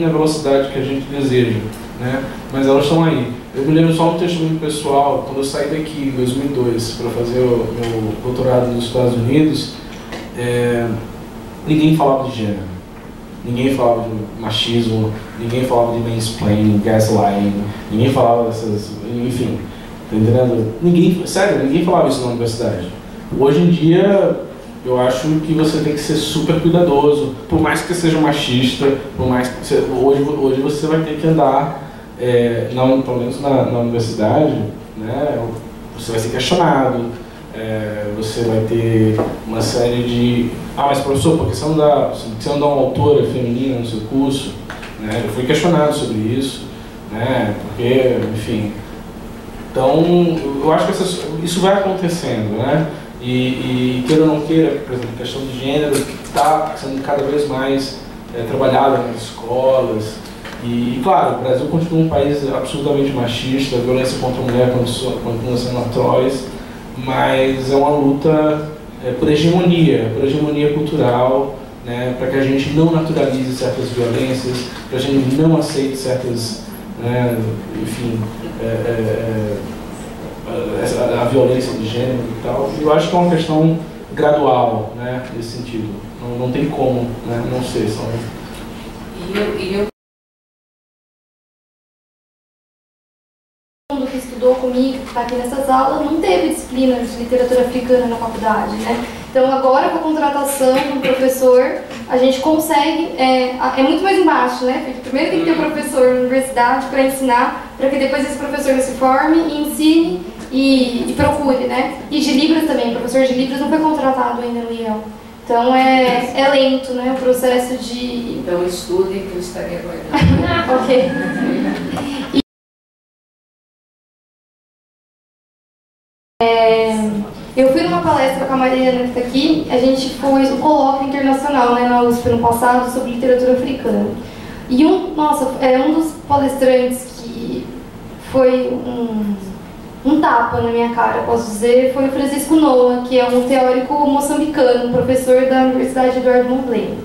na velocidade que a gente deseja, né? Mas elas estão aí. Eu me lembro só um testemunho pessoal, quando eu saí daqui em 2002 para fazer o meu doutorado nos Estados Unidos, ninguém falava de gênero, ninguém falava de machismo, ninguém falava de mansplaining, gaslighting, ninguém falava dessas, enfim, tá entendendo? Ninguém, sério, ninguém falava isso na universidade. Hoje em dia, eu acho que você tem que ser super cuidadoso, por mais que seja machista, por mais que você, hoje você vai ter que andar, pelo menos na universidade, né, você vai ser questionado, você vai ter uma série de... Ah, mas professor, por que você não dá uma autora feminina no seu curso? Né? Eu fui questionado sobre isso, né? Porque, enfim... Então, eu acho que isso vai acontecendo, né? E queira ou não queira, por exemplo, a questão de gênero está sendo cada vez mais trabalhada nas escolas. E, claro, o Brasil continua um país absolutamente machista, a violência contra a mulher continua sendo atroz, mas é uma luta por hegemonia cultural, né, para que a gente não naturalize certas violências, para a gente não aceite certas, né, enfim, a violência de gênero e tal. Eu acho que é uma questão gradual, né, nesse sentido. Não tem como, né, não ser só. Que estudou comigo, que está aqui nessas aulas, não teve disciplina de literatura africana na faculdade, né? Então agora com a contratação de um professor, a gente consegue, é muito mais embaixo, né? Porque primeiro tem que ter um professor na universidade para ensinar, para que depois esse professor se forme e ensine e procure, né? E de Libras também, o professor de Libras não foi contratado ainda no IEL. Então é lento, né, o processo de... Então estudem que eu estarei aguardando. Ok. Eu fui numa palestra com a Mariana, que está aqui, a gente foi um colóquio internacional, né, na USP no passado, sobre literatura africana. E um dos palestrantes que foi um tapa na minha cara, posso dizer, foi o Francisco Noa, que é um teórico moçambicano, professor da Universidade Eduardo Mondlane.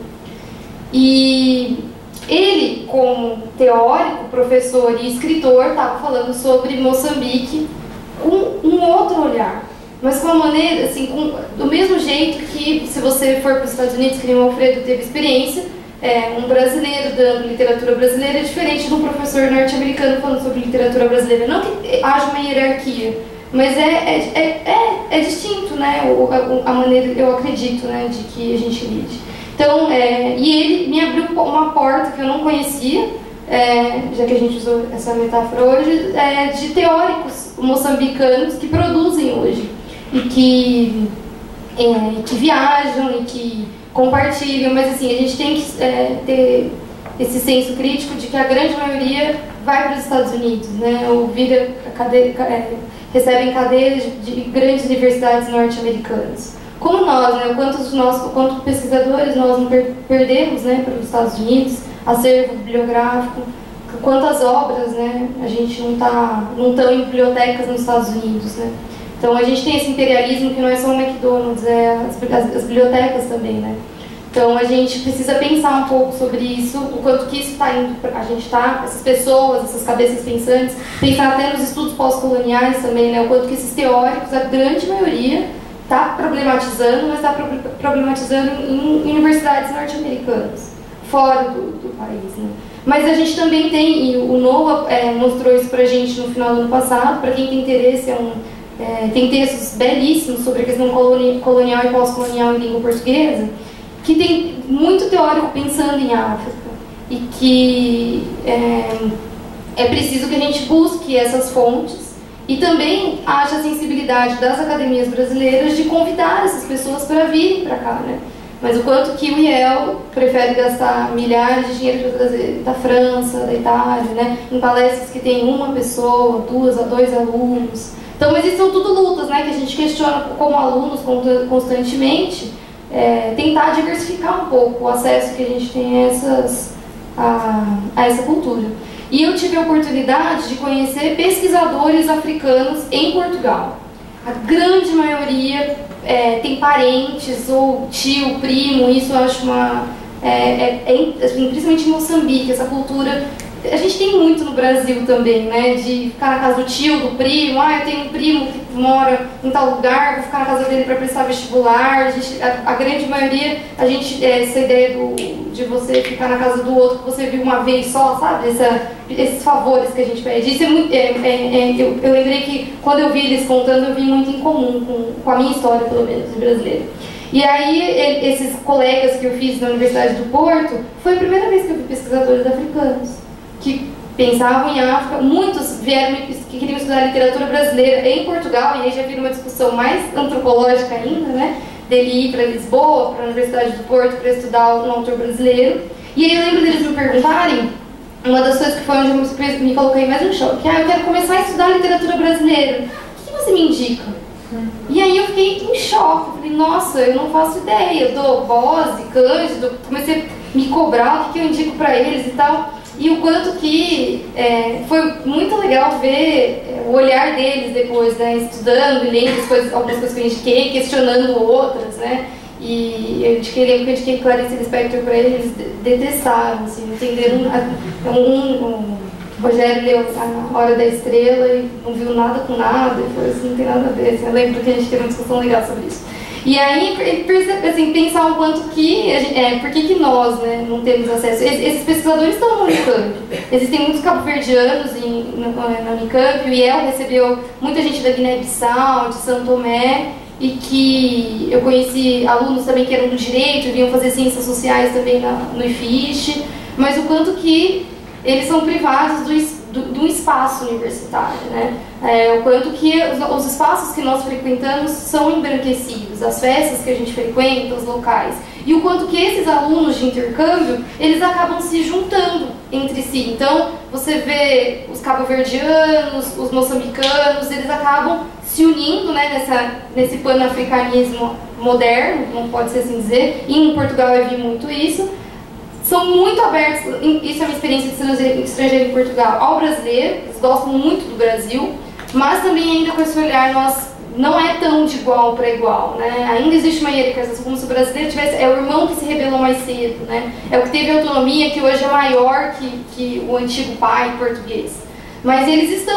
E ele, como teórico, professor e escritor, estava falando sobre Moçambique, um outro olhar, mas com a maneira, assim, do mesmo jeito que se você for para os Estados Unidos, que nem o Alfredo teve experiência, um brasileiro dando literatura brasileira é diferente de um professor norte-americano falando sobre literatura brasileira. Não que haja uma hierarquia, mas é distinto, né, a maneira, eu acredito, né, de que a gente lide. Então, e ele me abriu uma porta que eu não conhecia, já que a gente usou essa metáfora hoje, de teóricos moçambicanos que produzem hoje e que viajam e que compartilham, mas assim, a gente tem que ter esse senso crítico de que a grande maioria vai para os Estados Unidos, né, ou recebem cadeiras de grandes universidades norte-americanas. Como nós, né, quanto pesquisadores nós não perdemos, né, para os Estados Unidos, acervo bibliográfico, quantas obras, né, a gente não tá em bibliotecas nos Estados Unidos, né? Então a gente tem esse imperialismo que não é só o McDonald's, as bibliotecas também, né? Então a gente precisa pensar um pouco sobre isso, o quanto que isso está indo, essas pessoas, essas cabeças pensantes, pensar até nos estudos pós-coloniais também, né, o quanto que esses teóricos, a grande maioria, está problematizando, mas está problematizando em universidades norte-americanas, fora do país, né? Mas a gente também tem, e o Noah mostrou isso pra gente no final do ano passado, para quem tem interesse, tem textos belíssimos sobre a questão colonial e pós-colonial em língua portuguesa, que tem muito teórico pensando em África, e que é preciso que a gente busque essas fontes, e também haja a sensibilidade das academias brasileiras de convidar essas pessoas para virem para cá, né? Mas o quanto que o IEL prefere gastar milhares de dinheiro para trazer da França, da Itália, né, em palestras que tem uma pessoa, duas a dois alunos. Então, mas isso são tudo lutas, né, que a gente questiona como alunos constantemente, tentar diversificar um pouco o acesso que a gente tem a essa cultura. E eu tive a oportunidade de conhecer pesquisadores africanos em Portugal. A grande maioria tem parentes, ou tio, primo, isso eu acho principalmente em Moçambique, essa cultura A gente tem muito no Brasil também, né? De ficar na casa do tio, do primo. Ah, eu tenho um primo que mora em tal lugar, vou ficar na casa dele para prestar vestibular. A grande maioria, a gente, essa ideia de você ficar na casa do outro que você viu uma vez só, sabe? Esses favores que a gente pede. Isso é muito, eu lembrei que quando eu vi eles contando, eu vi muito em comum com a minha história, pelo menos, de brasileiro. E aí, esses colegas que eu fiz na Universidade do Porto, foi a primeira vez que eu vi pesquisadores africanos que pensavam em África. Muitos vieram que queriam estudar literatura brasileira em Portugal, e aí já vira uma discussão mais antropológica ainda, né? Dele ir para Lisboa, para a Universidade do Porto, para estudar um autor brasileiro. E aí eu lembro deles me perguntarem, uma das coisas que foi onde eu me coloquei mais um choque, eu quero começar a estudar literatura brasileira, o que você me indica? E aí eu fiquei em choque, falei, nossa, eu não faço ideia, eu dou Bose, Cândido, comecei a me cobrar o que eu indico para eles e tal. E o quanto que foi muito legal ver o olhar deles depois, né, estudando e lendo as coisas, algumas coisas que eu indiquei, questionando outras, né, e eu indiquei Clarice Lispector para eles, detestaram, assim, entenderam, o Rogério leu A Hora da Estrela e não viu nada com nada, e falou assim, não tem nada a ver, assim, eu lembro que a gente teve uma discussão legal sobre isso. E aí, assim, pensar o quanto que, por que nós, né, não temos acesso? Esses pesquisadores estão no Unicamp. Existem muitos cabo-verdianos na Unicamp, o IEL recebeu muita gente da Guiné-Bissau, de São Tomé, e que eu conheci alunos também que eram do direito, vinham fazer ciências sociais também no IFISH, mas o quanto que eles são privados do espaço universitário, né? O quanto que os espaços que nós frequentamos são embranquecidos, as festas que a gente frequenta, os locais, e o quanto que esses alunos de intercâmbio, eles acabam se juntando entre si. Então, você vê os cabo-verdianos, os moçambicanos, eles acabam se unindo, né, nesse pan-africanismo moderno, não pode ser assim dizer, e em Portugal eu vi muito isso. São muito abertos, isso é uma experiência de estrangeiro em Portugal, ao brasileiro, eles gostam muito do Brasil, mas também ainda com esse olhar, não é tão de igual para igual, né? Ainda existe uma hierarquia, como se o brasileiro tivesse, é o irmão que se rebelou mais cedo, né? É o que teve autonomia, que hoje é maior que o antigo pai português. Mas eles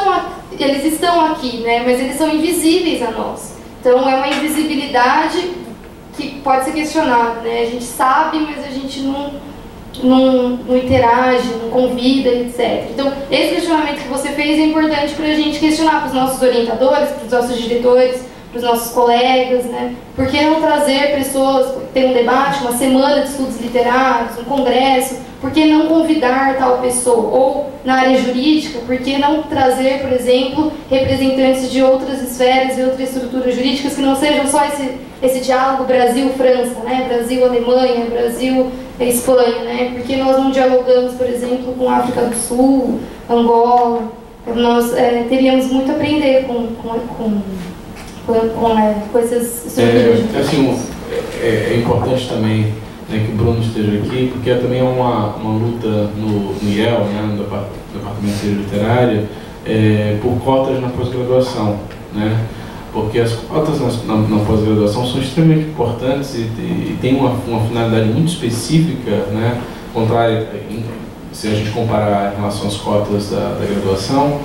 estão aqui, né? Mas eles são invisíveis a nós. Então é uma invisibilidade que pode ser questionada, né? A gente sabe, mas a gente não interage, não convida, etc. Então, esse questionamento que você fez é importante para a gente questionar para os nossos orientadores, para os nossos diretores, para os nossos colegas, né? Por que não trazer pessoas, ter um debate, uma semana de estudos literários, um congresso? Por que não convidar tal pessoa? Ou, na área jurídica, por que não trazer, por exemplo, representantes de outras esferas e outras estruturas jurídicas que não sejam só esse diálogo Brasil-França, né? Brasil-Alemanha, Brasil-Espanha, né? Porque nós não dialogamos, por exemplo, com a África do Sul, Angola. Nós teríamos muito a aprender com essas estruturas jurídicas. Assim, é importante também, né, que o Bruno esteja aqui, porque também é uma luta no IEL, né, no Departamento de Ciência Literária, por cotas na pós-graduação, né? Porque as cotas na pós-graduação são extremamente importantes e tem uma finalidade muito específica, né, contrária, se a gente comparar em relação às cotas da graduação,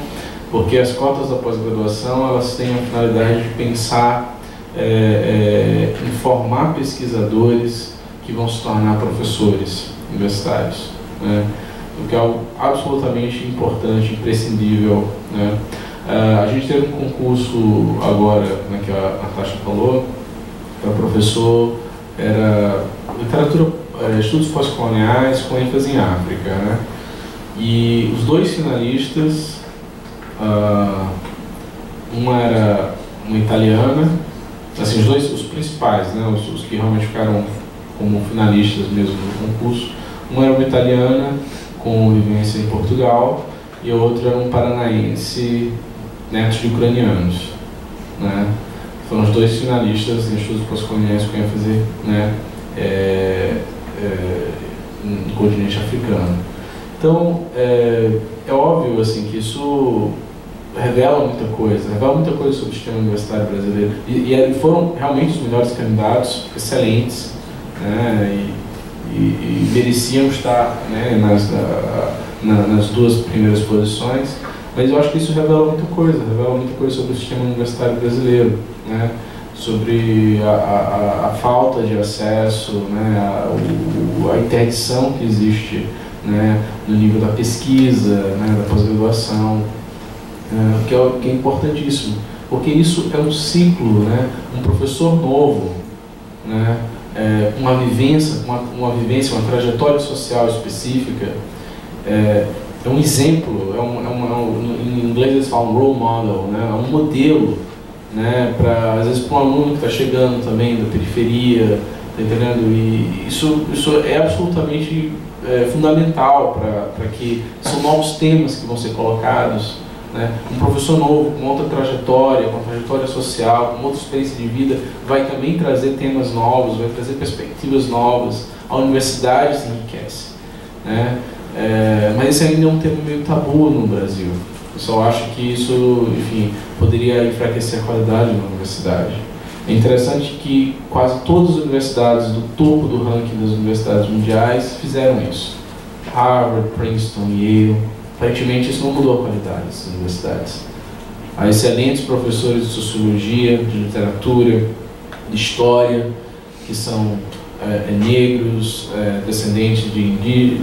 porque as cotas da pós-graduação, elas têm a finalidade de pensar, informar pesquisadores que vão se tornar professores universitários, né, o que é algo absolutamente importante, imprescindível, né. A gente teve um concurso agora, né, que a Natasha falou, que o professor era literatura, estudos pós-coloniais com ênfase em África, né? E os dois finalistas, uma era uma italiana, assim, os principais, né, os que realmente ficaram como finalistas mesmo no concurso, uma era uma italiana com vivência em Portugal e a outra era um paranaense, netos de ucranianos, né? Foram os dois finalistas em estudos pós-coloniais com ênfase, né, no continente africano. Então, é óbvio, assim, que isso revela muita coisa sobre o sistema universitário brasileiro. E foram realmente os melhores candidatos, excelentes, né, e mereciam estar, né, nas nas duas primeiras posições, mas eu acho que isso revela muita coisa sobre o sistema universitário brasileiro, né? Sobre a falta de acesso, né? a interdição que existe, né? No nível da pesquisa, né? Da pós-graduação, né? Que é importantíssimo, porque isso é um ciclo, né? Um professor novo, né? Uma vivência, uma trajetória social específica, é um exemplo, em inglês eles falam role model, né? É um modelo, né? Pra, às vezes para um aluno que está chegando também da periferia, tá entendendo? E isso é absolutamente fundamental para que são novos temas que vão ser colocados, né? Um professor novo, com outra trajetória, com uma trajetória social, com outra experiência de vida, vai também trazer temas novos, vai trazer perspectivas novas, a universidade se enriquece, né? Mas esse ainda é um tema meio tabu no Brasil. Eu só acho que isso, enfim, poderia enfraquecer a qualidade da universidade. É interessante que quase todas as universidades do topo do ranking das universidades mundiais fizeram isso. Harvard, Princeton, Yale. Aparentemente isso não mudou a qualidade das universidades. Há excelentes professores de sociologia, de literatura, de história, que são negros, descendentes de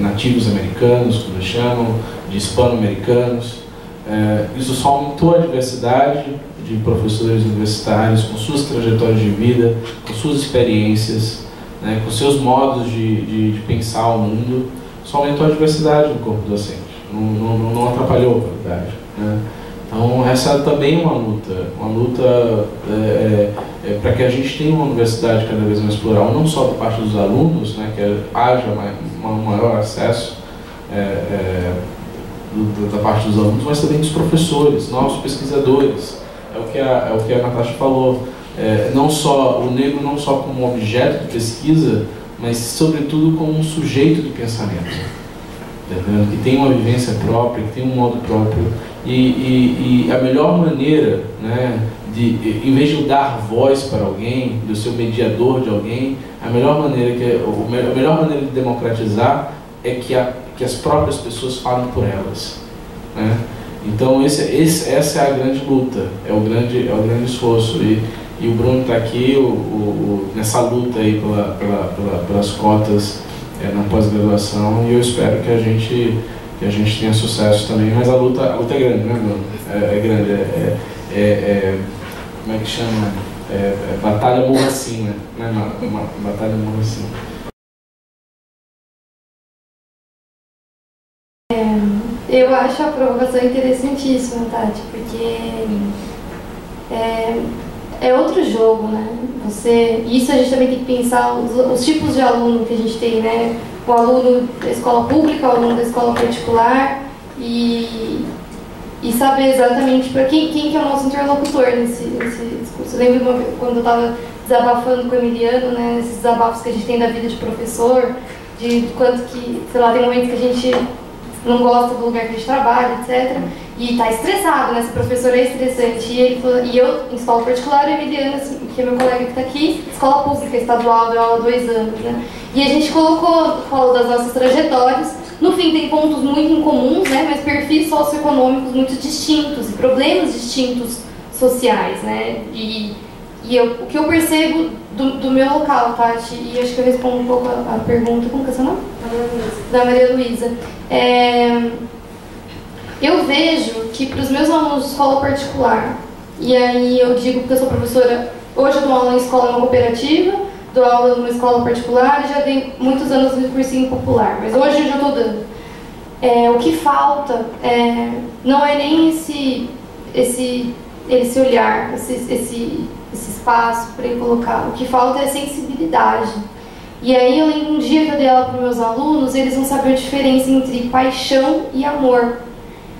nativos americanos, como chamam, de hispano-americanos. Isso só aumentou a diversidade de professores universitários, com suas trajetórias de vida, com suas experiências, né, com seus modos de pensar o mundo. Só aumentou a diversidade no corpo docente, não atrapalhou a qualidade, né? Então essa também é uma luta para que a gente tenha uma universidade cada vez mais plural, não só por parte dos alunos, né, que haja um maior acesso da parte dos alunos, mas também dos professores, novos pesquisadores. É o que a Natasha falou, não só o negro não só como objeto de pesquisa, mas sobretudo como um sujeito de pensamento, que tem uma vivência própria, que tem um modo próprio, e a melhor maneira, né, em vez de dar voz para alguém, de ser o mediador de alguém, a melhor maneira de democratizar é que as próprias pessoas falem por elas, né? Então essa é a grande luta, é o grande esforço, e o Bruno está aqui nessa luta aí pelas cotas na pós-graduação, e eu espero que a gente tenha sucesso também, mas a luta é grande, né, Bruno? É grande, como é que chama? É batalha morracina, né? Uma batalha morracina. Eu acho a provocação interessantíssima, Tati, porque é outro jogo, né? Isso a gente também tem que pensar os tipos de aluno que a gente tem, né? O aluno da escola pública, o aluno da escola particular, e saber exatamente para quem que é o nosso interlocutor nesse discurso. Eu lembro quando eu estava desabafando com o Emiliano, né? Esses desabafos que a gente tem da vida de professor, de quanto que, sei lá, tem momentos que a gente não gosta do lugar que a gente trabalha, etc. E tá estressado, né? Esse professor é estressante. E ele falou, e eu, em escola particular, e o Emiliano, que é meu colega que tá aqui, escola pública, estadual, deu aula há 2 anos, né? E a gente falou das nossas trajetórias. No fim, tem pontos muito incomuns, né? Mas perfis socioeconômicos muito distintos, e problemas distintos sociais, né? E o que eu percebo do meu local, Tati, e acho que eu respondo um pouco a pergunta, como que é seu nome? Da Maria Luísa. Eu vejo que para os meus alunos de escola particular, e aí eu digo porque eu sou professora, hoje eu dou aula em escola não cooperativa, dou aula numa escola particular e já dei muitos anos no cursinho popular, mas hoje eu já estou dando. O que falta não é nem esse olhar, esse espaço para eu colocar, o que falta é a sensibilidade. E aí eu lembro um dia que eu dei aula para meus alunos, eles vão saber a diferença entre paixão e amor.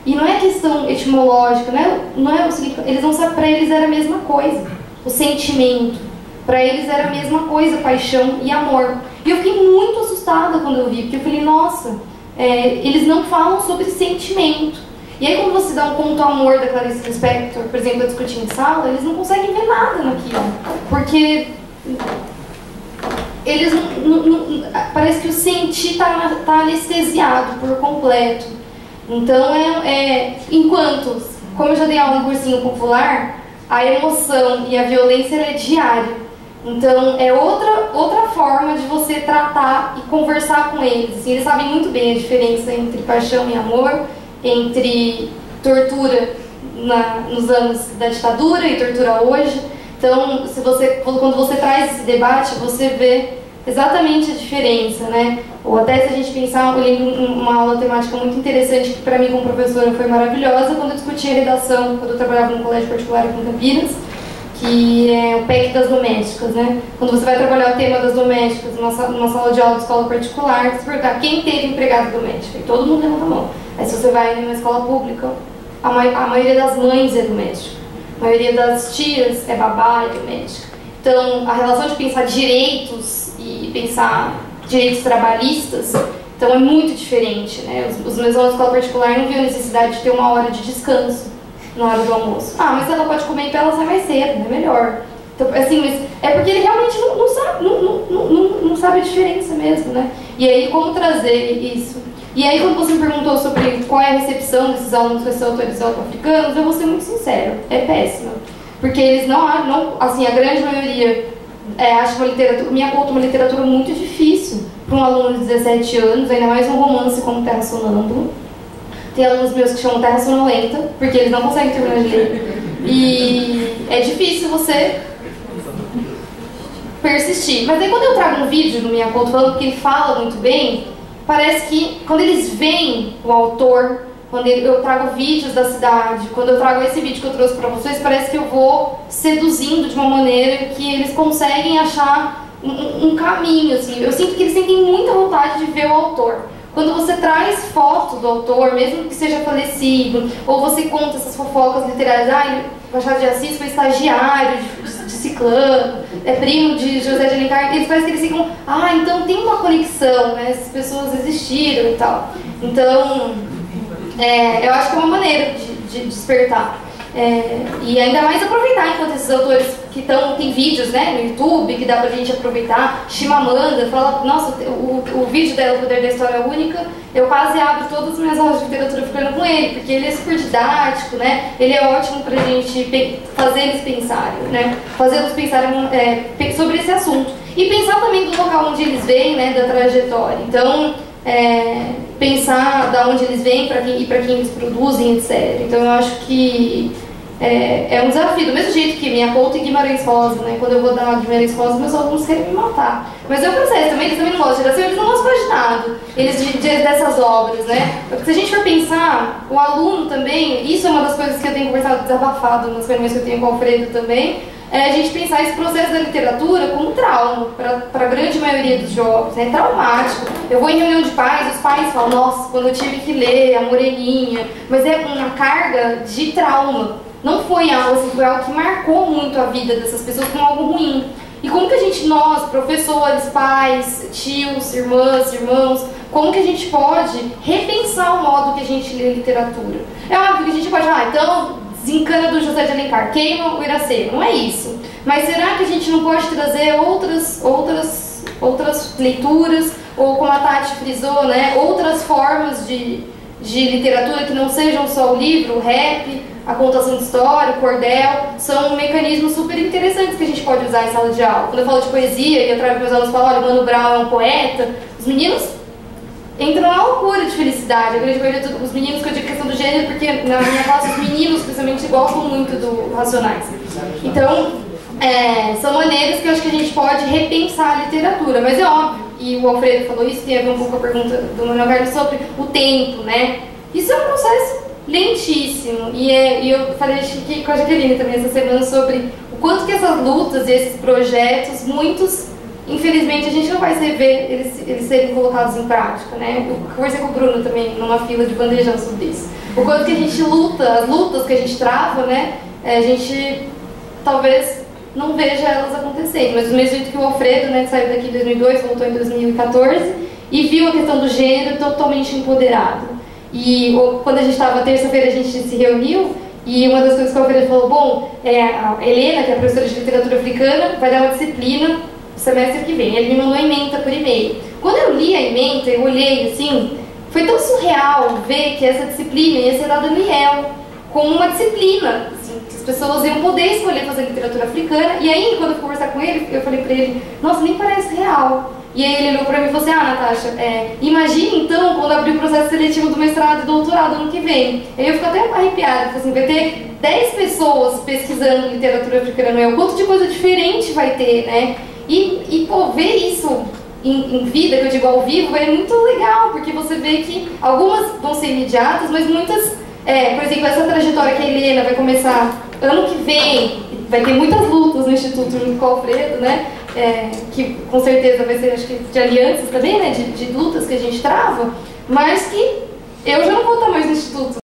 E não é questão etimológica, não é o seguinte, eles não sabem, para eles era a mesma coisa, o sentimento. Para eles era a mesma coisa, paixão e amor. E eu fiquei muito assustada quando eu vi, porque eu falei, nossa, eles não falam sobre sentimento. E aí quando você dá um conto amor da Clarice Lispector, por exemplo, eu discuti em sala, eles não conseguem ver nada naquilo, porque eles parece que o sentir tá anestesiado por completo. Então enquanto, como eu já dei aula em cursinho popular, a emoção e a violência é diária. Então é outra forma de você tratar e conversar com eles. Eles sabem muito bem a diferença entre paixão e amor, entre tortura nos anos da ditadura e tortura hoje. Então, quando você traz esse debate, você vê exatamente a diferença, né? Ou até se a gente pensar, eu lembro uma aula temática muito interessante que para mim como professora foi maravilhosa, quando eu discutia redação, quando eu trabalhava num colégio particular aqui em Campinas, que é o PEC das domésticas, né? Quando você vai trabalhar o tema das domésticas numa sala de aula de escola particular, você perguntar quem teve empregada doméstica, e todo mundo levanta a mão. Aí se você vai numa escola pública, a maioria das mães é doméstica, a maioria das tias é babá, é doméstica. Então, a relação de pensar direitos e pensar direitos trabalhistas, então é muito diferente, né? Os meus alunos de escola particular não viam necessidade de ter uma hora de descanso na hora do almoço. Ah, mas ela pode comer, então ela sai mais cedo, é melhor. Então, assim, mas é porque ele realmente não sabe a diferença mesmo, né? E aí, como trazer isso? E aí, quando você me perguntou sobre qual é a recepção desses alunos que são africanos, eu vou ser muito sincera, é péssima. Porque eles assim, a grande maioria acha uma literatura, minha conta, uma literatura muito difícil para um aluno de 17 anos, ainda mais um romance como Terra Sonâmbula. Tem alunos meus que chamam Terra Sonolenta, porque eles não conseguem terminar de ler. E é difícil você persistir. Mas aí quando eu trago um vídeo do Minha Conta falando que ele fala muito bem, parece que quando eles veem o autor, quando eu trago vídeos da cidade, quando eu trago esse vídeo que eu trouxe para vocês, parece que eu vou seduzindo de uma maneira que eles conseguem achar um caminho, assim. Eu sinto que eles sentem muita vontade de ver o autor. Quando você traz foto do autor, mesmo que seja falecido, ou você conta essas fofocas literárias, Machado de Assis foi estagiário de Ciclano, é primo de José de Alencar, eles parecem que eles ficam, então tem uma conexão, né? Essas pessoas existiram e tal. Então, eu acho que é uma maneira de despertar. E ainda mais aproveitar enquanto esses autores que tem vídeos, né, no YouTube, que dá pra gente aproveitar. Chimamanda fala, nossa, o vídeo dela, O Poder da História Única, eu quase abro todas as minhas aulas de literatura ficando com ele, porque ele é super didático, né, ele é ótimo pra gente fazer eles pensarem, né, fazê-los pensarem sobre esse assunto. E pensar também do local onde eles vêm, né, da trajetória. Então, pensar da onde eles vêm e para quem eles produzem, etc. Então eu acho que é um desafio, do mesmo jeito que Minha Conta e Guimarães Rosa, né? Quando eu vou dar Guimarães Rosa, meus alunos querem me matar. Mas é um processo também, eles também não gostam de geração, eles não gostam de nada, eles dessas obras, né? Porque se a gente for pensar, o aluno também, isso é uma das coisas que eu tenho conversado desabafado nas reuniões que eu tenho com o Alfredo também, é a gente pensar esse processo da literatura como trauma, para a grande maioria dos jovens, né? É traumático. Eu vou em reunião de pais, os pais falam, nossa, quando eu tive que ler a Moreninha, mas é uma carga de trauma. Não foi algo assim, foi algo que marcou muito a vida dessas pessoas como algo ruim. E como que a gente, nós, professores, pais, tios, irmãs, irmãos, como que a gente pode repensar o modo que a gente lê literatura? É óbvio que a gente pode, então desencana do José de Alencar, queima o Iracema, não é isso. Mas será que a gente não pode trazer outras leituras, ou como a Tati frisou, né, outras formas de literatura que não sejam só o livro, o rap, a contação de história, o cordel, são mecanismos super interessantes que a gente pode usar em sala de aula. Quando eu falo de poesia e eu trago meus alunos e falo, olha, Mano Brown é um poeta, os meninos entram na loucura de felicidade. A grande maioria dos meninos, que eu digo questão do gênero, porque na minha classe os meninos, principalmente, gostam muito do Racionais. Então, são maneiras que eu acho que a gente pode repensar a literatura, mas é óbvio, e o Alfredo falou isso, tem a ver um pouco com a pergunta do Manuel Carlos sobre o tempo, né? Isso é um processo lentíssimo. E eu falei com a Jaqueline também essa semana sobre o quanto que essas lutas e esses projetos, muitos, infelizmente, a gente não vai ver eles serem colocados em prática, né? Eu conversei com o Bruno também numa fila de bandejão sobre isso. O quanto que a gente luta, as lutas que a gente trava, né? A gente talvez não veja elas acontecendo, mas do mesmo jeito que o Alfredo, né, saiu daqui em 2002, voltou em 2014 e viu a questão do gênero totalmente empoderado. E quando a gente estava terça-feira, a gente se reuniu e uma das coisas que a Alfredo falou, bom, a Helena, que é a professora de literatura africana, vai dar uma disciplina semestre que vem. Ele me mandou a ementa por e-mail. Quando eu li a ementa, eu olhei assim, foi tão surreal ver que essa disciplina ia ser dada no IEL, como uma disciplina, assim, que as pessoas iam poder escolher fazer literatura africana. E aí, quando eu fui conversar com ele, eu falei pra ele, nossa, nem parece real. E aí ele olhou pra mim e falou assim, ah, Natasha, imagine então quando abrir o processo seletivo do mestrado e doutorado ano que vem. Aí eu fico até arrepiada, porque assim, vai ter 10 pessoas pesquisando literatura africana no IEL, quanto de coisa diferente vai ter, né? E pô, ver isso em vida, que eu digo ao vivo, é muito legal, porque você vê que algumas vão ser imediatas, mas muitas, por exemplo, essa trajetória que a Helena vai começar ano que vem, vai ter muitas lutas no Instituto Junto com o Alfredo, né? Que com certeza vai ser, acho que, de alianças também, né? De lutas que a gente trava, mas que eu já não vou estar mais no Instituto.